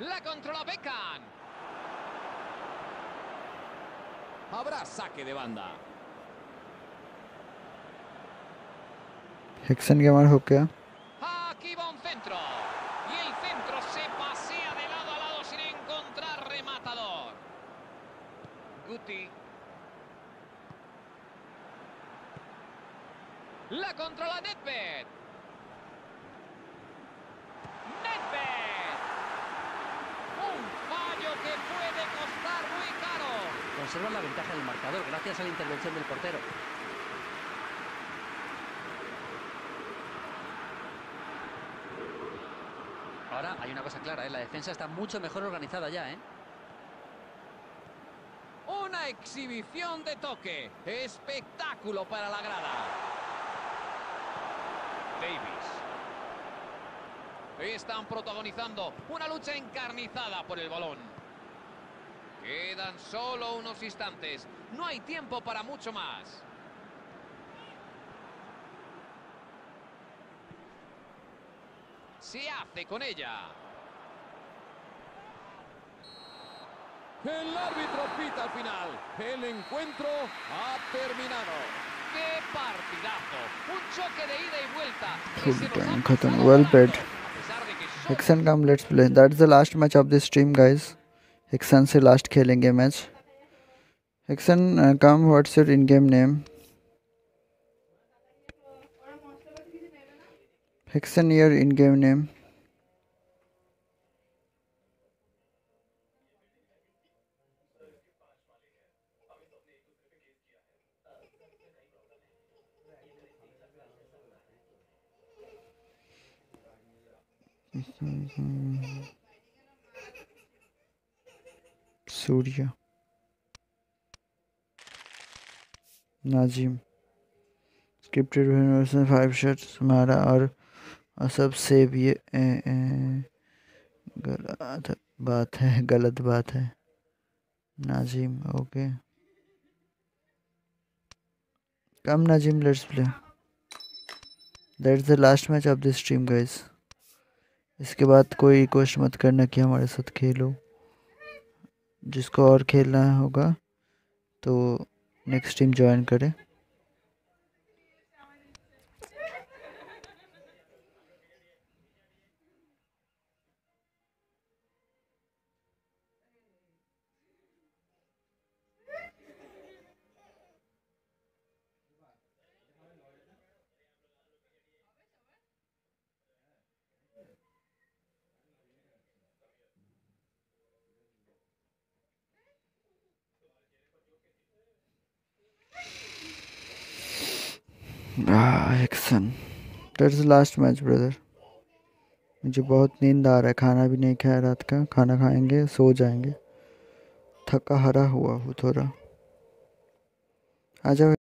La controla Beckham. Habrá saque de banda. Hexan Gamer hockey. Aquí va un centro. Y el centro se pasea de lado a lado sin encontrar rematador. Guti. La controla Nedved. Nedved. Un fallo que puede costar muy caro. Conserva la ventaja del marcador gracias a la intervención del portero. Ahora hay una cosa clara, ¿eh? La defensa está mucho mejor organizada ya, ¿eh? Una exhibición de toque. Espectáculo para la grada. Davis. Están protagonizando una lucha encarnizada por el balón. Quedan solo unos instantes. No hay tiempo para mucho más. Se hace con ella. El árbitro pita al final. El encuentro ha terminado. ¡Qué partidazo! Un choque de ida y vuelta. Cool, well played. Hexan, come, let's play. That's the last match of this stream, guys. Hexan se last khelenge match. Hexan, uh, come, what's your in-game name? Hexan, your in-game name. Surya. Najim. Skip to five shots. Hamara aur और सबसे भी ए, ए, गलत बात है गलत बात है Nazim okay come Nazim let's play that's the last match of this stream guys. इसके बाद कोई रिक्वेस्ट मत करना कि हमारे साथ खेलो, जिसको और खेलना होगा तो नेक्स्ट टीम ज्वाइन करें। Action that's the last match brother. मुझे बहुत नींद आ रहा है, खाना भी नहीं खाया रात का, खाना खाएंगे सो जाएंगे, थका हरा हुआ हूँ थोड़ा। आ जाओ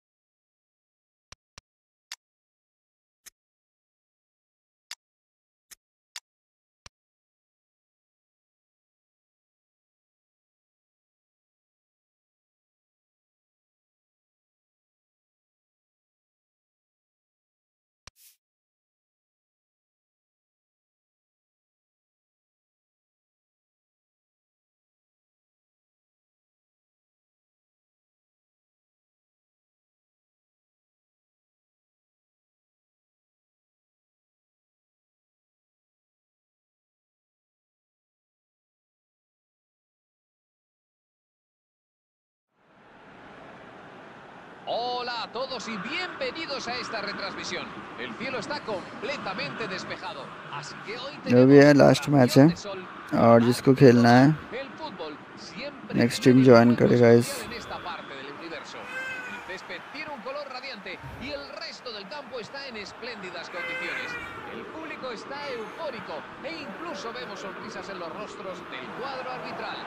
Hola a todos y bienvenidos a esta retransmisión. El cielo está completamente despejado, así que hoy tenemos el last match है और जिसको खेलना है नेक्स्ट टीम ज्वाइन करें guys. En esta parte del universo, el césped tiene un color radiante y el resto del campo está en espléndidas condiciones. El público está eufórico e incluso vemos sonrisas en los rostros del cuadro arbitral.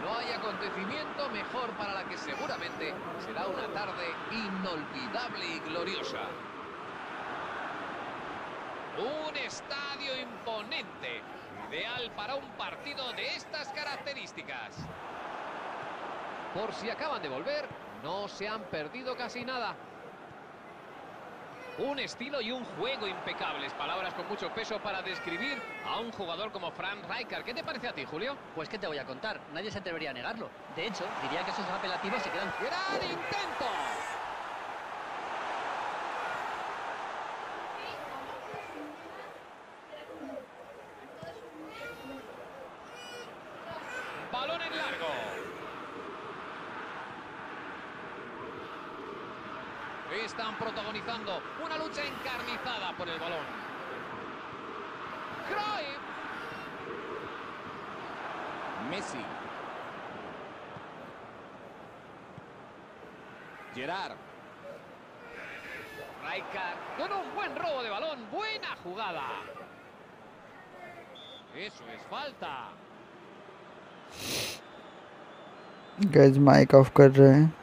No hay acontecimiento mejor para la que seguramente será una tarde inolvidable y gloriosa. Un estadio imponente, ideal para un partido de estas características. Por si acaban de volver, no se han perdido casi nada. Un estilo y un juego impecables, palabras con mucho peso para describir a un jugador como Frank Rijkaard. ¿Qué te parece a ti, Julio? Pues qué te voy a contar, nadie se atrevería a negarlo. De hecho, diría que esos apelativos se quedan... ¡Gran intento! Balón en largo. Están protagonizando una lucha encarnizada por el balón. Cruyff. Messi. Gerard. Rijkaard con un buen robo de balón. Buena jugada. Eso es falta. Guys, mic off कर रहे हैं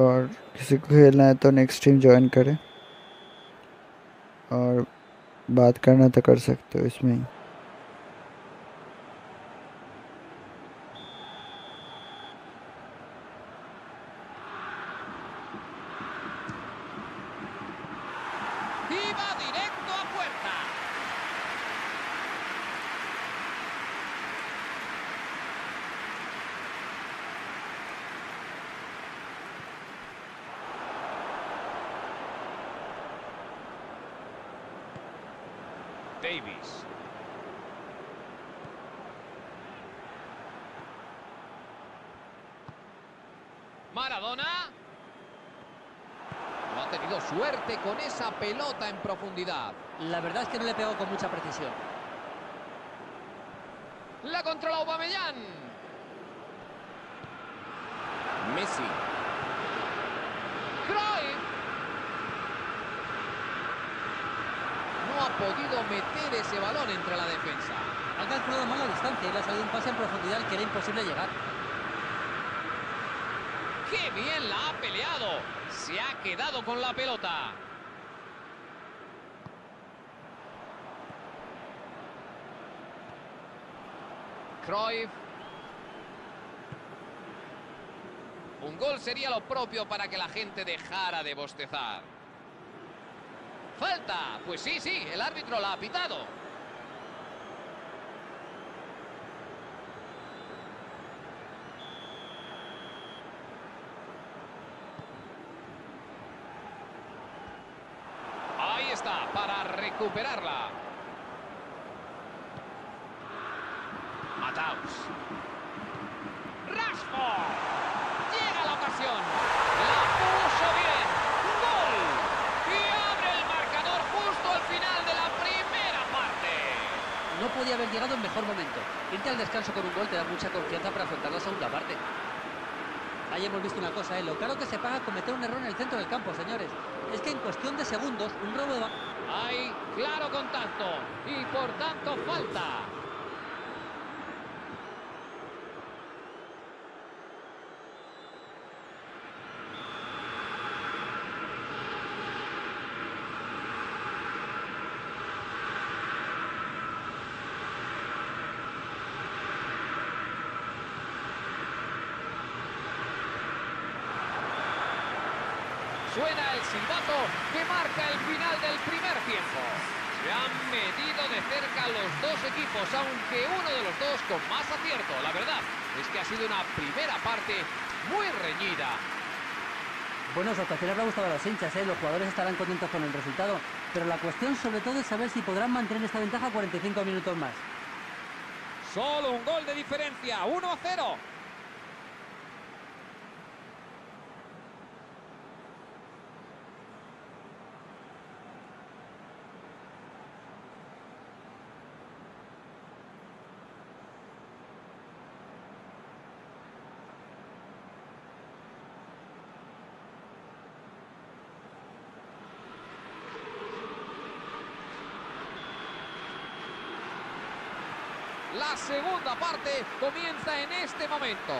और किसी को खेलना है तो next team join करें और बात करना तो कर सकते हो इसमें ही। Davies. Maradona. No ha tenido suerte con esa pelota en profundidad. La verdad es que no le pegó con mucha precisión. La controla Aubameyang. Messi. Cruyff. Ha podido meter ese balón entre la defensa. Ha calculado mal la distancia y le ha salido un pase en profundidad al que era imposible llegar. ¡Qué bien la ha peleado! Se ha quedado con la pelota. Cruyff. Un gol sería lo propio para que la gente dejara de bostezar. ¡Falta! Pues sí, sí, el árbitro la ha pitado. Ahí está, para recuperarla. Mataus. Rashford. Llega la ocasión, la puso bien, gol, y abre el marcador justo al final de la primera parte. No podía haber llegado en mejor momento. Irte al descanso con un gol te da mucha confianza para afrontar la segunda parte. Ahí hemos visto una cosa, ¿eh? Lo caro que se paga cometer un error en el centro del campo, señores. Es que en cuestión de segundos, un robo de... Hay claro contacto y por tanto falta. Suena el silbato que marca el final del primer tiempo. Se han medido de cerca los dos equipos, aunque uno de los dos con más acierto. La verdad es que ha sido una primera parte muy reñida. Bueno, su actuación habrá gustado a los hinchas, ¿eh? Los jugadores estarán contentos con el resultado. Pero la cuestión sobre todo es saber si podrán mantener esta ventaja cuarenta y cinco minutos más. Solo un gol de diferencia, uno a cero. La segunda parte comienza en este momento.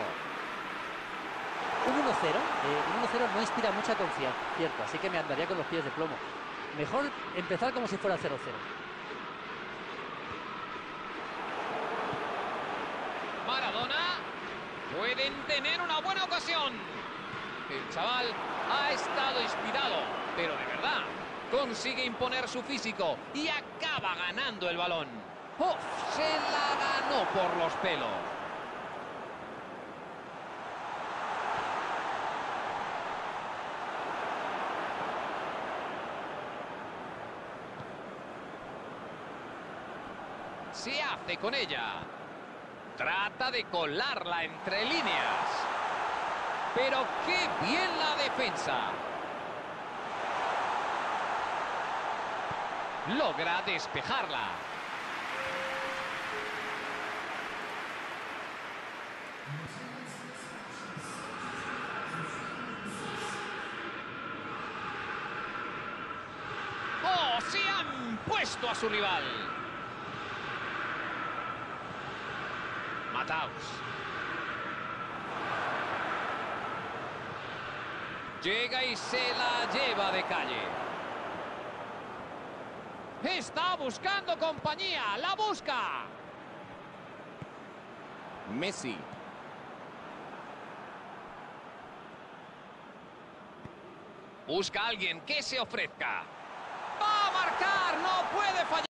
Un uno cero. Eh, un uno cero no inspira mucha confianza, cierto, así que me andaría con los pies de plomo. Mejor empezar como si fuera cero cero. Maradona. Pueden tener una buena ocasión. El chaval ha estado inspirado, pero de verdad consigue imponer su físico y acaba ganando el balón. ¡Oh! Se la ganó por los pelos. Se hace con ella. Trata de colarla entre líneas. Pero qué bien la defensa. Logra despejarla. Puesto a su rival. Mataus. Llega y se la lleva de calle. Está buscando compañía. La busca. Messi. Busca a alguien que se ofrezca. ¡Va a marcar! ¡No puede fallar!